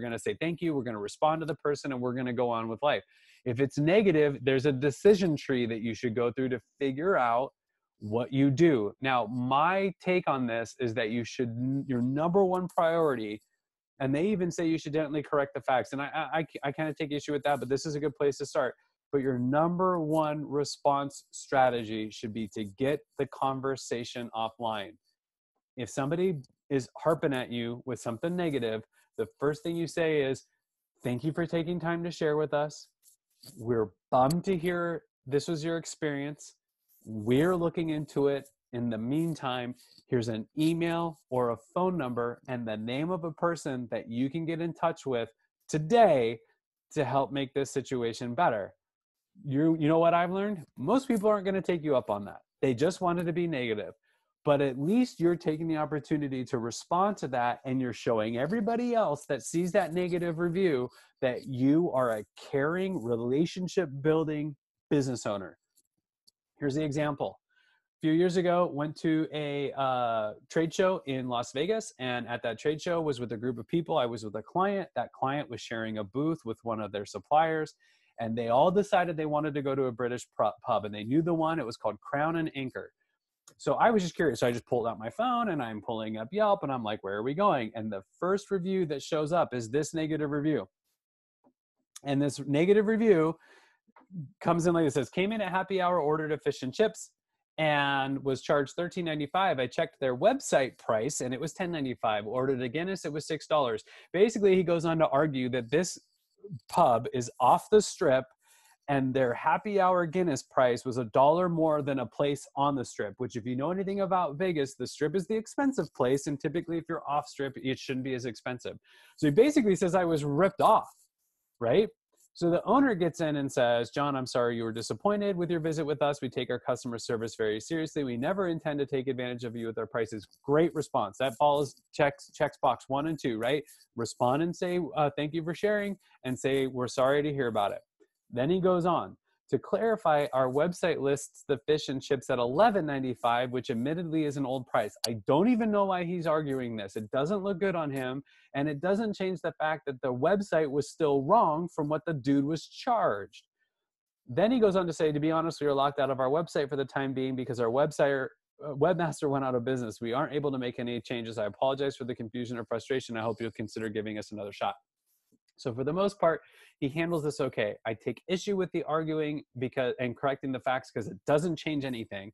going to say thank you. We're going to respond to the person, and we're going to go on with life. If it's negative, there's a decision tree that you should go through to figure out what you do. Now, my take on this is that you should, your number one priority, and they even say you should gently correct the facts. And I kind of take issue with that, but this is a good place to start. But your number one response strategy should be to get the conversation offline. If somebody is harping at you with something negative, the first thing you say is, thank you for taking time to share with us. We're bummed to hear this was your experience. We're looking into it. In the meantime, here's an email or a phone number and the name of a person that you can get in touch with today to help make this situation better. You know what I've learned? Most people aren't going to take you up on that. They just wanted to be negative. But at least you're taking the opportunity to respond to that, and you're showing everybody else that sees that negative review that you are a caring, relationship-building business owner. Here's the example. A few years ago, went to a trade show in Las Vegas, and at that trade show was with a group of people. I was with a client. That client was sharing a booth with one of their suppliers, and they all decided they wanted to go to a British pub, and they knew the one. It was called Crown and Anchor. So I was just curious. So I just pulled out my phone, and I'm pulling up Yelp, and I'm like, where are we going? And the first review that shows up is this negative review. And this negative review comes in like it says, came in at happy hour, ordered a fish and chips, and was charged $13.95. I checked their website price, and it was $10.95. Ordered a Guinness, it was $6. Basically, he goes on to argue that this pub is off the strip, and their happy hour Guinness price was $1 more than a place on the strip, which if you know anything about Vegas, the strip is the expensive place. And typically if you're off strip, it shouldn't be as expensive. So he basically says I was ripped off, right? So the owner gets in and says, John, I'm sorry you were disappointed with your visit with us. We take our customer service very seriously. We never intend to take advantage of you with our prices. Great response. That follows checks box 1 and 2, right? Respond and say, thank you for sharing, and say, we're sorry to hear about it. Then he goes on to clarify, our website lists the fish and chips at $11.95, which admittedly is an old price. I don't even know why he's arguing this. It doesn't look good on him, and it doesn't change the fact that the website was still wrong from what the dude was charged. Then he goes on to say, to be honest, we are locked out of our website for the time being because our webmaster went out of business. We aren't able to make any changes. I apologize for the confusion or frustration. I hope you'll consider giving us another shot. So for the most part, he handles this okay. I take issue with the arguing and correcting the facts because it doesn't change anything.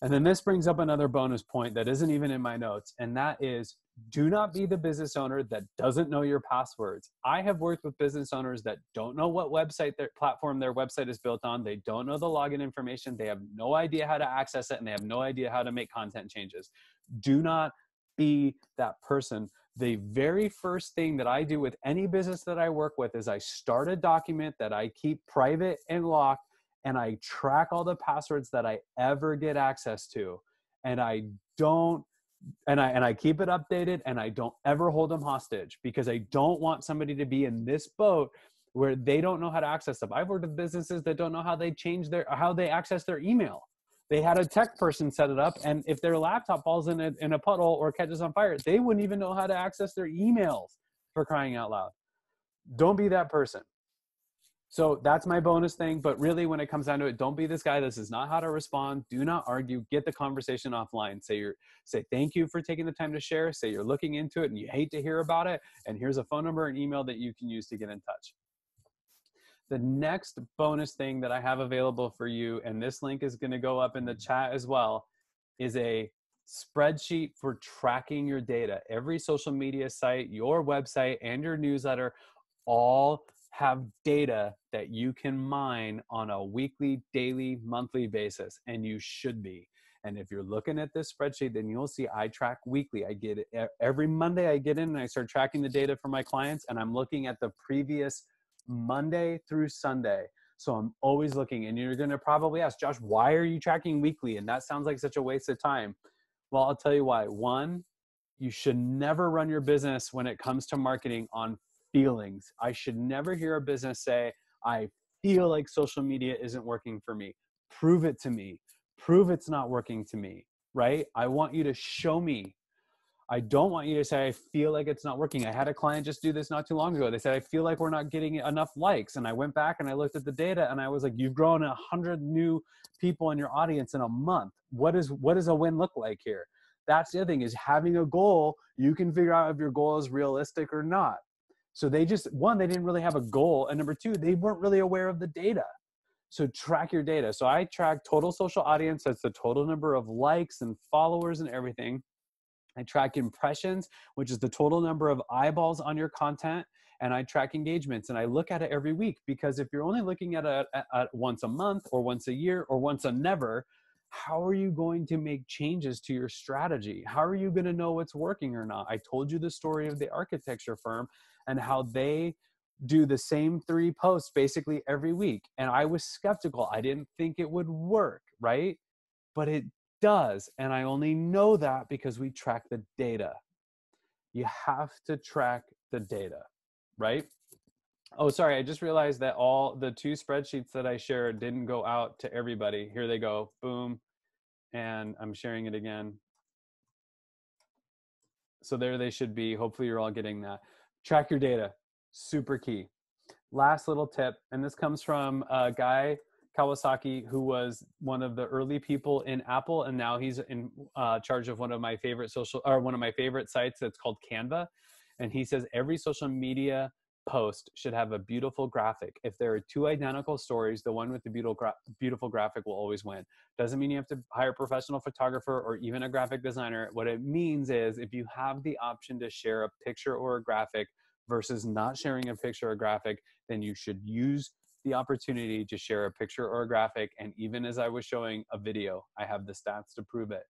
And then this brings up another bonus point that isn't even in my notes, and that is, do not be the business owner that doesn't know your passwords. I have worked with business owners that don't know what website their website is built on. They don't know the login information. They have no idea how to access it, and they have no idea how to make content changes. Do not be that person. The very first thing that I do with any business that I work with is I start a document that I keep private and locked, and I track all the passwords that I ever get access to. And I keep it updated, and I don't ever hold them hostage because I don't want somebody to be in this boat where they don't know how to access them. I've worked with businesses that don't know how they access their email. They had a tech person set it up, and if their laptop falls in a puddle or catches on fire, they wouldn't even know how to access their emails, for crying out loud. Don't be that person. So that's my bonus thing, but really when it comes down to it, don't be this guy. This is not how to respond. Do not argue. Get the conversation offline. Say thank you for taking the time to share. Say you're looking into it and you hate to hear about it, and here's a phone number and email that you can use to get in touch. The next bonus thing that I have available for you, and this link is going to go up in the chat as well, is a spreadsheet for tracking your data. Every social media site, your website, and your newsletter all have data that you can mine on a weekly, daily, monthly basis, and you should be. And if you're looking at this spreadsheet, then you'll see I track weekly. I get it every Monday. I get in and I start tracking the data for my clients, and I'm looking at the previous Monday through Sunday. So I'm always looking, and you're going to probably ask, Josh, why are you tracking weekly? And that sounds like such a waste of time. Well, I'll tell you why. One, you should never run your business when it comes to marketing on feelings. I should never hear a business say, I feel like social media isn't working for me. Prove it to me. Prove it's not working to me, right? I want you to show me. I don't want you to say, I feel like it's not working. I had a client just do this not too long ago. They said, I feel like we're not getting enough likes. And I went back and I looked at the data and I was like, you've grown 100 new people in your audience in a month. What does a win look like here? That's the other thing, is having a goal, you can figure out if your goal is realistic or not. So they just, one, they didn't really have a goal. And number two, they weren't really aware of the data. So track your data. So I track total social audience. That's the total number of likes and followers and everything. I track impressions, which is the total number of eyeballs on your content. And I track engagements, and I look at it every week, because if you're only looking at it once a month or once a year or once a never, how are you going to make changes to your strategy? How are you going to know what's working or not? I told you the story of the architecture firm and how they do the same three posts basically every week. And I was skeptical. I didn't think it would work, right? But it does. And I only know that because we track the data. You have to track the data, right? Oh, sorry. I just realized that all the two spreadsheets that I shared didn't go out to everybody. Here they go. Boom. And I'm sharing it again. So there they should be. Hopefully you're all getting that. Track your data. Super key. Last little tip. And this comes from a guy, Kawasaki, who was one of the early people in Apple, and now he's in charge of one of my favorite sites that's called Canva. And he says every social media post should have a beautiful graphic. If there are two identical stories, the one with the beautiful graphic will always win. Doesn't mean you have to hire a professional photographer or even a graphic designer. What it means is if you have the option to share a picture or a graphic versus not sharing a picture or graphic, then you should use the opportunity to share a picture or a graphic. And even as I was showing a video, I have the stats to prove it.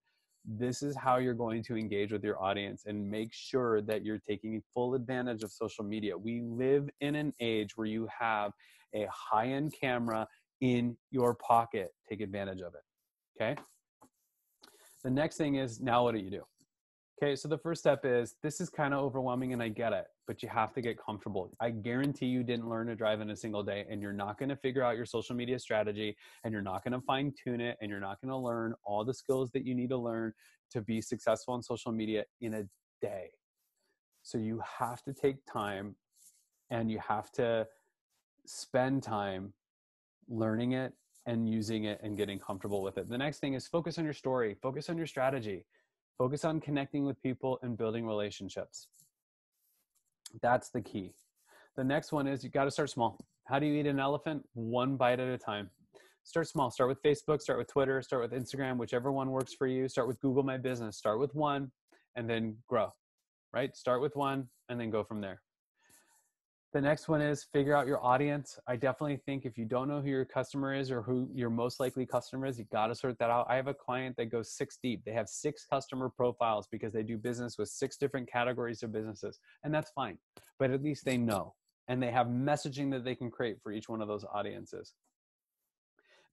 This is how you're going to engage with your audience and make sure that you're taking full advantage of social media. We live in an age where you have a high-end camera in your pocket. Take advantage of it, okay? The next thing is, now what do you do? Okay, so the first step is, this is kind of overwhelming and I get it, but you have to get comfortable. I guarantee you didn't learn to drive in a single day, and you're not going to figure out your social media strategy, and you're not going to fine tune it, and you're not going to learn all the skills that you need to learn to be successful on social media in a day. So you have to take time, and you have to spend time learning it and using it and getting comfortable with it. The next thing is focus on your story, focus on your strategy. Focus on connecting with people and building relationships. That's the key. The next one is you got to start small. How do you eat an elephant? One bite at a time. Start small. Start with Facebook, start with Twitter, start with Instagram, whichever one works for you. Start with Google My Business. Start with one and then grow, right? Start with one and then go from there. The next one is figure out your audience. I definitely think if you don't know who your customer is or who your most likely customer is, you gotta sort that out. I have a client that goes 6 deep. They have 6 customer profiles because they do business with 6 different categories of businesses, and that's fine, but at least they know, and they have messaging that they can create for each one of those audiences.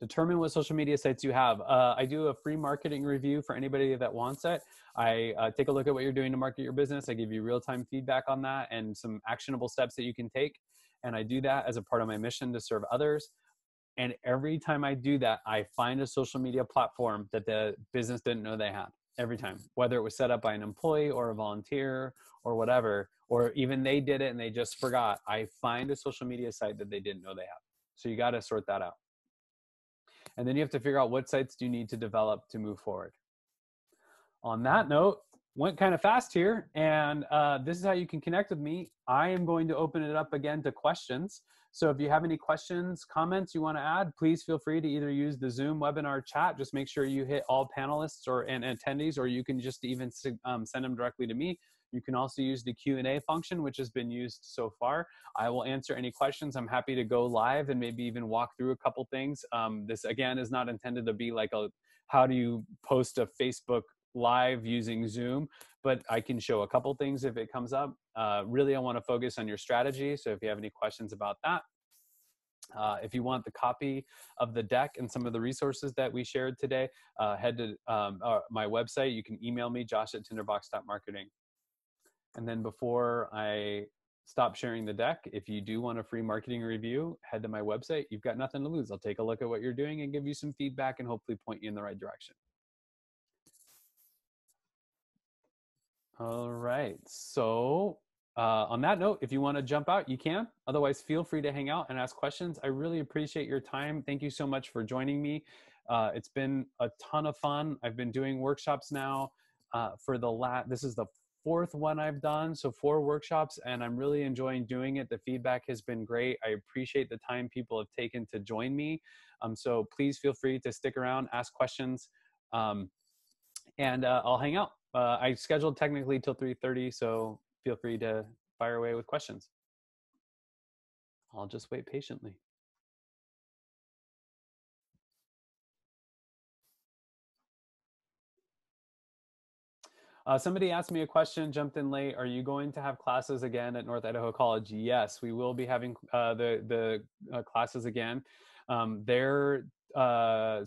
Determine what social media sites you have. I do a free marketing review for anybody that wants it. I take a look at what you're doing to market your business. I give you real-time feedback on that and some actionable steps that you can take. And I do that as a part of my mission to serve others. And every time I do that, I find a social media platform that the business didn't know they had. Every time, whether it was set up by an employee or a volunteer or whatever, or even they did it and they just forgot. I find a social media site that they didn't know they had. So you got to sort that out. And then you have to figure out what sites do you need to develop to move forward. On that note, went kind of fast here, and this is how you can connect with me. I am going to open it up again to questions. So if you have any questions, comments you want to add, please feel free to either use the Zoom webinar chat. Just make sure you hit all panelists and attendees, or you can just even send them directly to me. You can also use the Q&A function, which has been used so far. I will answer any questions. I'm happy to go live and maybe even walk through a couple things. This, again, is not intended to be like a, how do you post a Facebook live using Zoom, but I can show a couple things if it comes up. Really, I want to focus on your strategy. So if you have any questions about that, if you want the copy of the deck and some of the resources that we shared today, head to my website. You can email me, josh@tinderbox.marketing. And then before I stop sharing the deck, if you do want a free marketing review, head to my website. You've got nothing to lose. I'll take a look at what you're doing and give you some feedback and hopefully point you in the right direction. All right. So on that note, if you want to jump out, you can. Otherwise, feel free to hang out and ask questions. I really appreciate your time. Thank you so much for joining me. It's been a ton of fun. I've been doing workshops now for the this is the fourth one I've done, so 4 workshops, and I'm really enjoying doing it. The feedback has been great. I appreciate the time people have taken to join me. So please feel free to stick around, ask questions, and I'll hang out. I scheduled technically till 3:30, so feel free to fire away with questions. I'll just wait patiently. Somebody asked me a question, jumped in late. Are you going to have classes again at North Idaho College? Yes, we will be having the classes again. Those are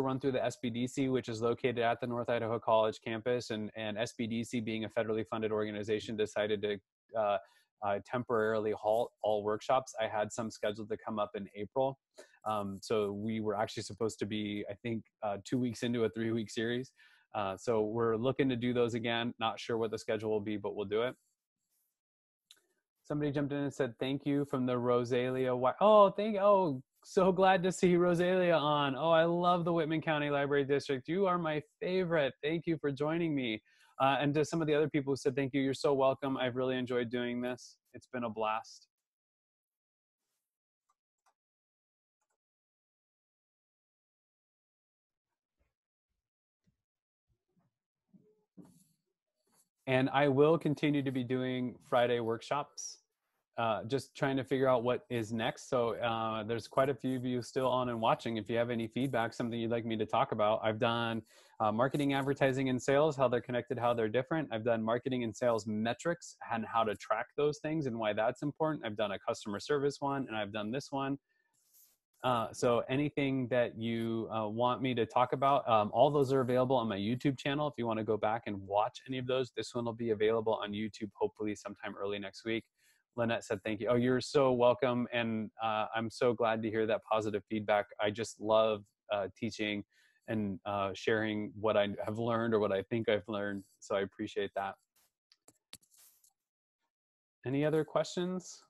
run through the SBDC, which is located at the North Idaho College campus, and SBDC, being a federally funded organization, decided to temporarily halt all workshops. I had some scheduled to come up in April. So we were actually supposed to be, I think, 2 weeks into a 3-week series. So we're looking to do those again. Not sure what the schedule will be, but we'll do it. Somebody jumped in and said, thank you from the Rosalia. Oh, oh, so glad to see Rosalia on. Oh, I love the Whitman County Library District. You are my favorite. Thank you for joining me. And to some of the other people who said, thank you. You're so welcome. I've really enjoyed doing this. It's been a blast. And I will continue to be doing Friday workshops, just trying to figure out what is next. So there's quite a few of you still on and watching. If you have any feedback, something you'd like me to talk about, I've done marketing, advertising, and sales, how they're connected, how they're different. I've done marketing and sales metrics and how to track those things and why that's important. I've done a customer service one, and I've done this one. So anything that you want me to talk about, all those are available on my YouTube channel. If you want to go back and watch any of those, this one will be available on YouTube hopefully sometime early next week. Lynette said, thank you. Oh, you're so welcome. And I'm so glad to hear that positive feedback. I just love teaching and sharing what I have learned or what I think I've learned. So I appreciate that. Any other questions?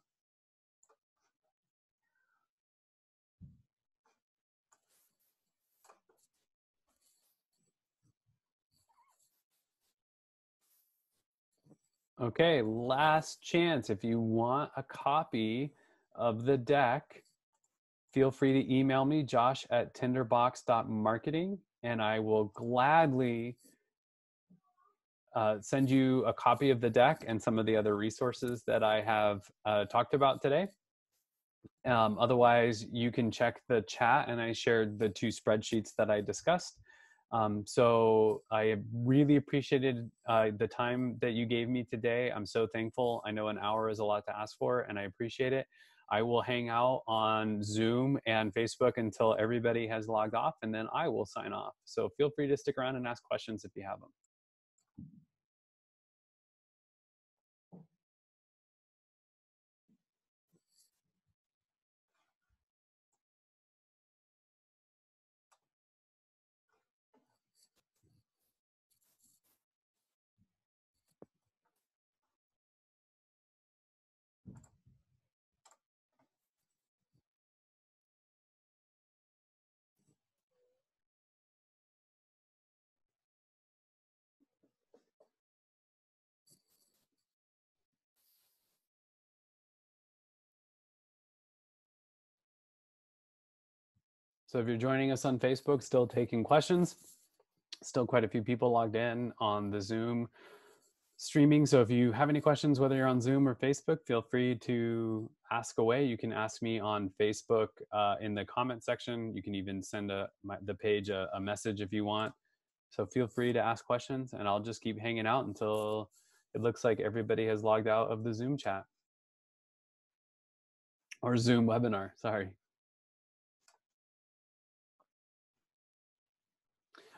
Okay, last chance. If you want a copy of the deck, feel free to email me, josh@tinderbox.marketing, and I will gladly send you a copy of the deck and some of the other resources that I have talked about today. Otherwise, you can check the chat, and I shared the 2 spreadsheets that I discussed. So I really appreciated the time that you gave me today. I'm so thankful. I know an hour is a lot to ask for, and I appreciate it. I will hang out on Zoom and Facebook until everybody has logged off, and then I will sign off. So feel free to stick around and ask questions if you have them. So if you're joining us on Facebook, still taking questions, still quite a few people logged in on the Zoom streaming. So if you have any questions, whether you're on Zoom or Facebook, feel free to ask away. You can ask me on Facebook in the comment section. You can even send the page a message if you want. So feel free to ask questions, and I'll just keep hanging out until it looks like everybody has logged out of the Zoom chat or Zoom webinar, sorry.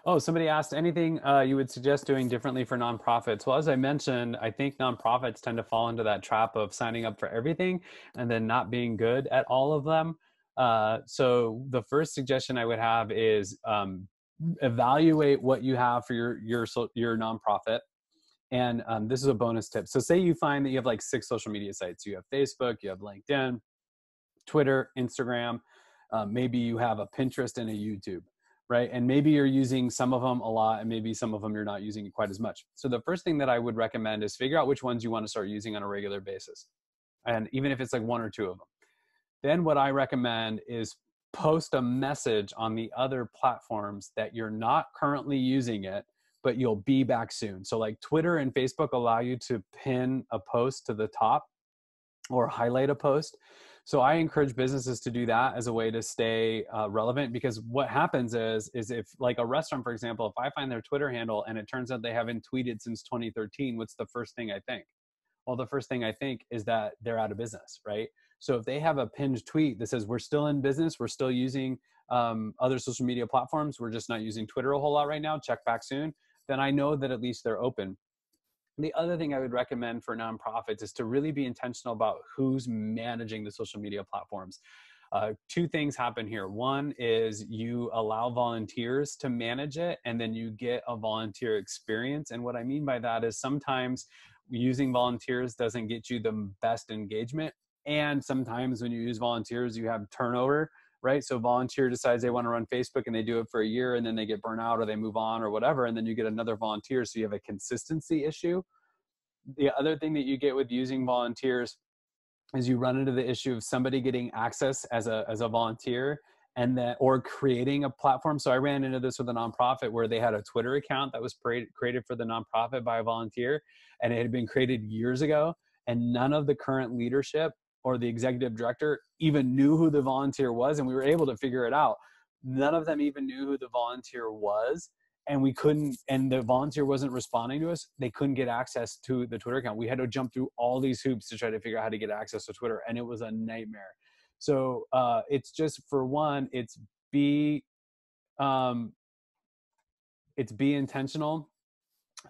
Oh, somebody asked anything you would suggest doing differently for nonprofits. Well, as I mentioned, I think nonprofits tend to fall into that trap of signing up for everything and then not being good at all of them. So the first suggestion I would have is evaluate what you have for your nonprofit. And this is a bonus tip. So say you find that you have like 6 social media sites. You have Facebook, you have LinkedIn, Twitter, Instagram. Maybe you have a Pinterest and a YouTube, right? And maybe you're using some of them a lot and maybe some of them you're not using quite as much. So the first thing that I would recommend is figure out which ones you want to start using on a regular basis. And even if it's like 1 or 2 of them. Then what I recommend is post a message on the other platforms that you're not currently using it, but you'll be back soon. So like Twitter and Facebook allow you to pin a post to the top or highlight a post. So I encourage businesses to do that as a way to stay relevant, because what happens is if like a restaurant, for example, if I find their Twitter handle and it turns out they haven't tweeted since 2013, what's the first thing I think? Well, the first thing I think is that they're out of business, right? So if they have a pinned tweet that says, we're still in business, we're still using other social media platforms, we're just not using Twitter a whole lot right now, check back soon, then I know that at least they're open. The other thing I would recommend for nonprofits is to really be intentional about who's managing the social media platforms. 2 things happen here. One is you allow volunteers to manage it, and then you get a volunteer experience. And what I mean by that is sometimes using volunteers doesn't get you the best engagement. And sometimes when you use volunteers, you have turnover, right? So volunteer decides they want to run Facebook and they do it for a year and then they get burnt out or they move on or whatever. And then you get another volunteer. So you have a consistency issue. The other thing that you get with using volunteers is you run into the issue of somebody getting access as a volunteer and then, or creating a platform. So I ran into this with a nonprofit where they had a Twitter account that was created for the nonprofit by a volunteer, and it had been created years ago. And none of the current leadership or the executive director even knew who the volunteer was, and we were able to figure it out. None of them even knew who the volunteer was, and we couldn't, and the volunteer wasn't responding to us. They couldn't get access to the Twitter account. We had to jump through all these hoops to try to figure out how to get access to Twitter, and it was a nightmare. So it's just, for one, it's be intentional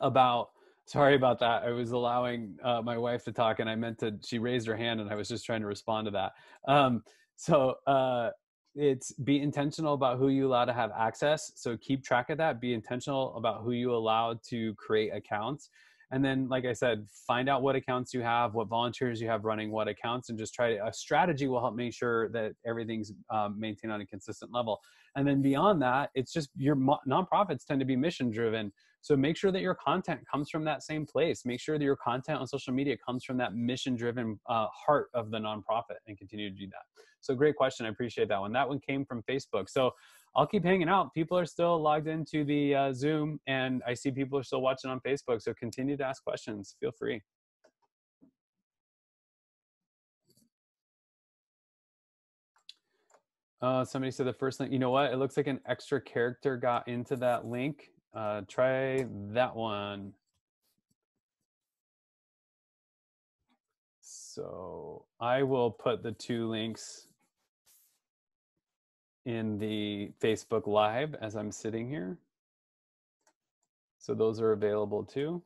about. Sorry about that. I was allowing my wife to talk and I meant to, she raised her hand and I was just trying to respond to that. It's be intentional about who you allow to have access. So keep track of that. Be intentional about who you allow to create accounts. And then, like I said, find out what accounts you have, what volunteers you have running what accounts, and just a strategy will help make sure that everything's maintained on a consistent level. And then beyond that, it's just your nonprofits tend to be mission driven. So make sure that your content comes from that same place. Make sure that your content on social media comes from that mission driven heart of the nonprofit, and continue to do that. So great question. I appreciate that one. That one came from Facebook. So I'll keep hanging out. People are still logged into the Zoom, and I see people are still watching on Facebook. So continue to ask questions. Feel free. Somebody said the first link. You know what? It looks like an extra character got into that link. Try that one. So I will put the 2 links in the Facebook Live as I'm sitting here. So those are available too.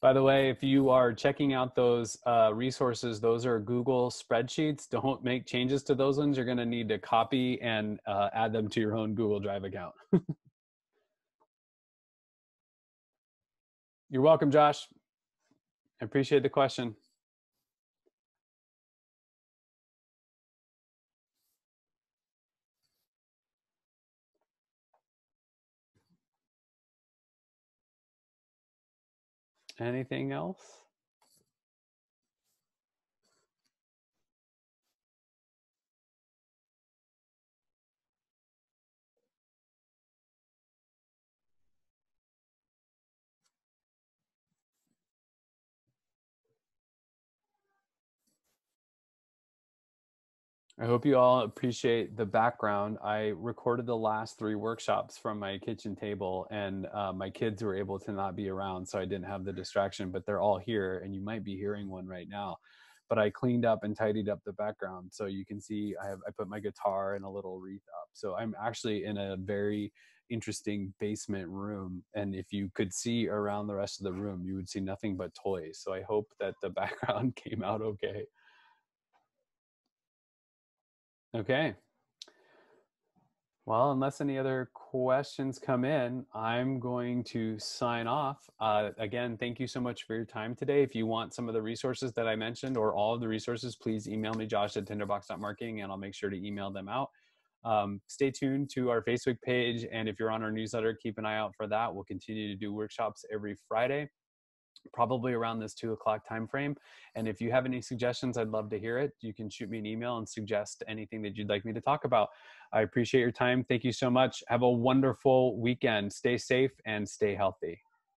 By the way, if you are checking out those resources, those are Google spreadsheets. Don't make changes to those ones. You're gonna need to copy and add them to your own Google Drive account. You're welcome, Josh. I appreciate the question. Anything else? I hope you all appreciate the background. I recorded the last 3 workshops from my kitchen table, and my kids were able to not be around, so I didn't have the distraction, but they're all here and you might be hearing one right now. But I cleaned up and tidied up the background. So you can see I put my guitar and a little wreath up. So I'm actually in a very interesting basement room. And if you could see around the rest of the room, you would see nothing but toys. So I hope that the background came out okay. Okay. Well, unless any other questions come in, I'm going to sign off. Again, thank you so much for your time today. If you want some of the resources that I mentioned or all of the resources, please email me, josh@tinderbox.marketing, and I'll make sure to email them out. Stay tuned to our Facebook page. And if you're on our newsletter, keep an eye out for that. We'll continue to do workshops every Friday, probably around this 2 o'clock time frame. And if you have any suggestions, I'd love to hear it. You can shoot me an email and suggest anything that you'd like me to talk about. I appreciate your time. Thank you so much. Have a wonderful weekend. Stay safe and stay healthy.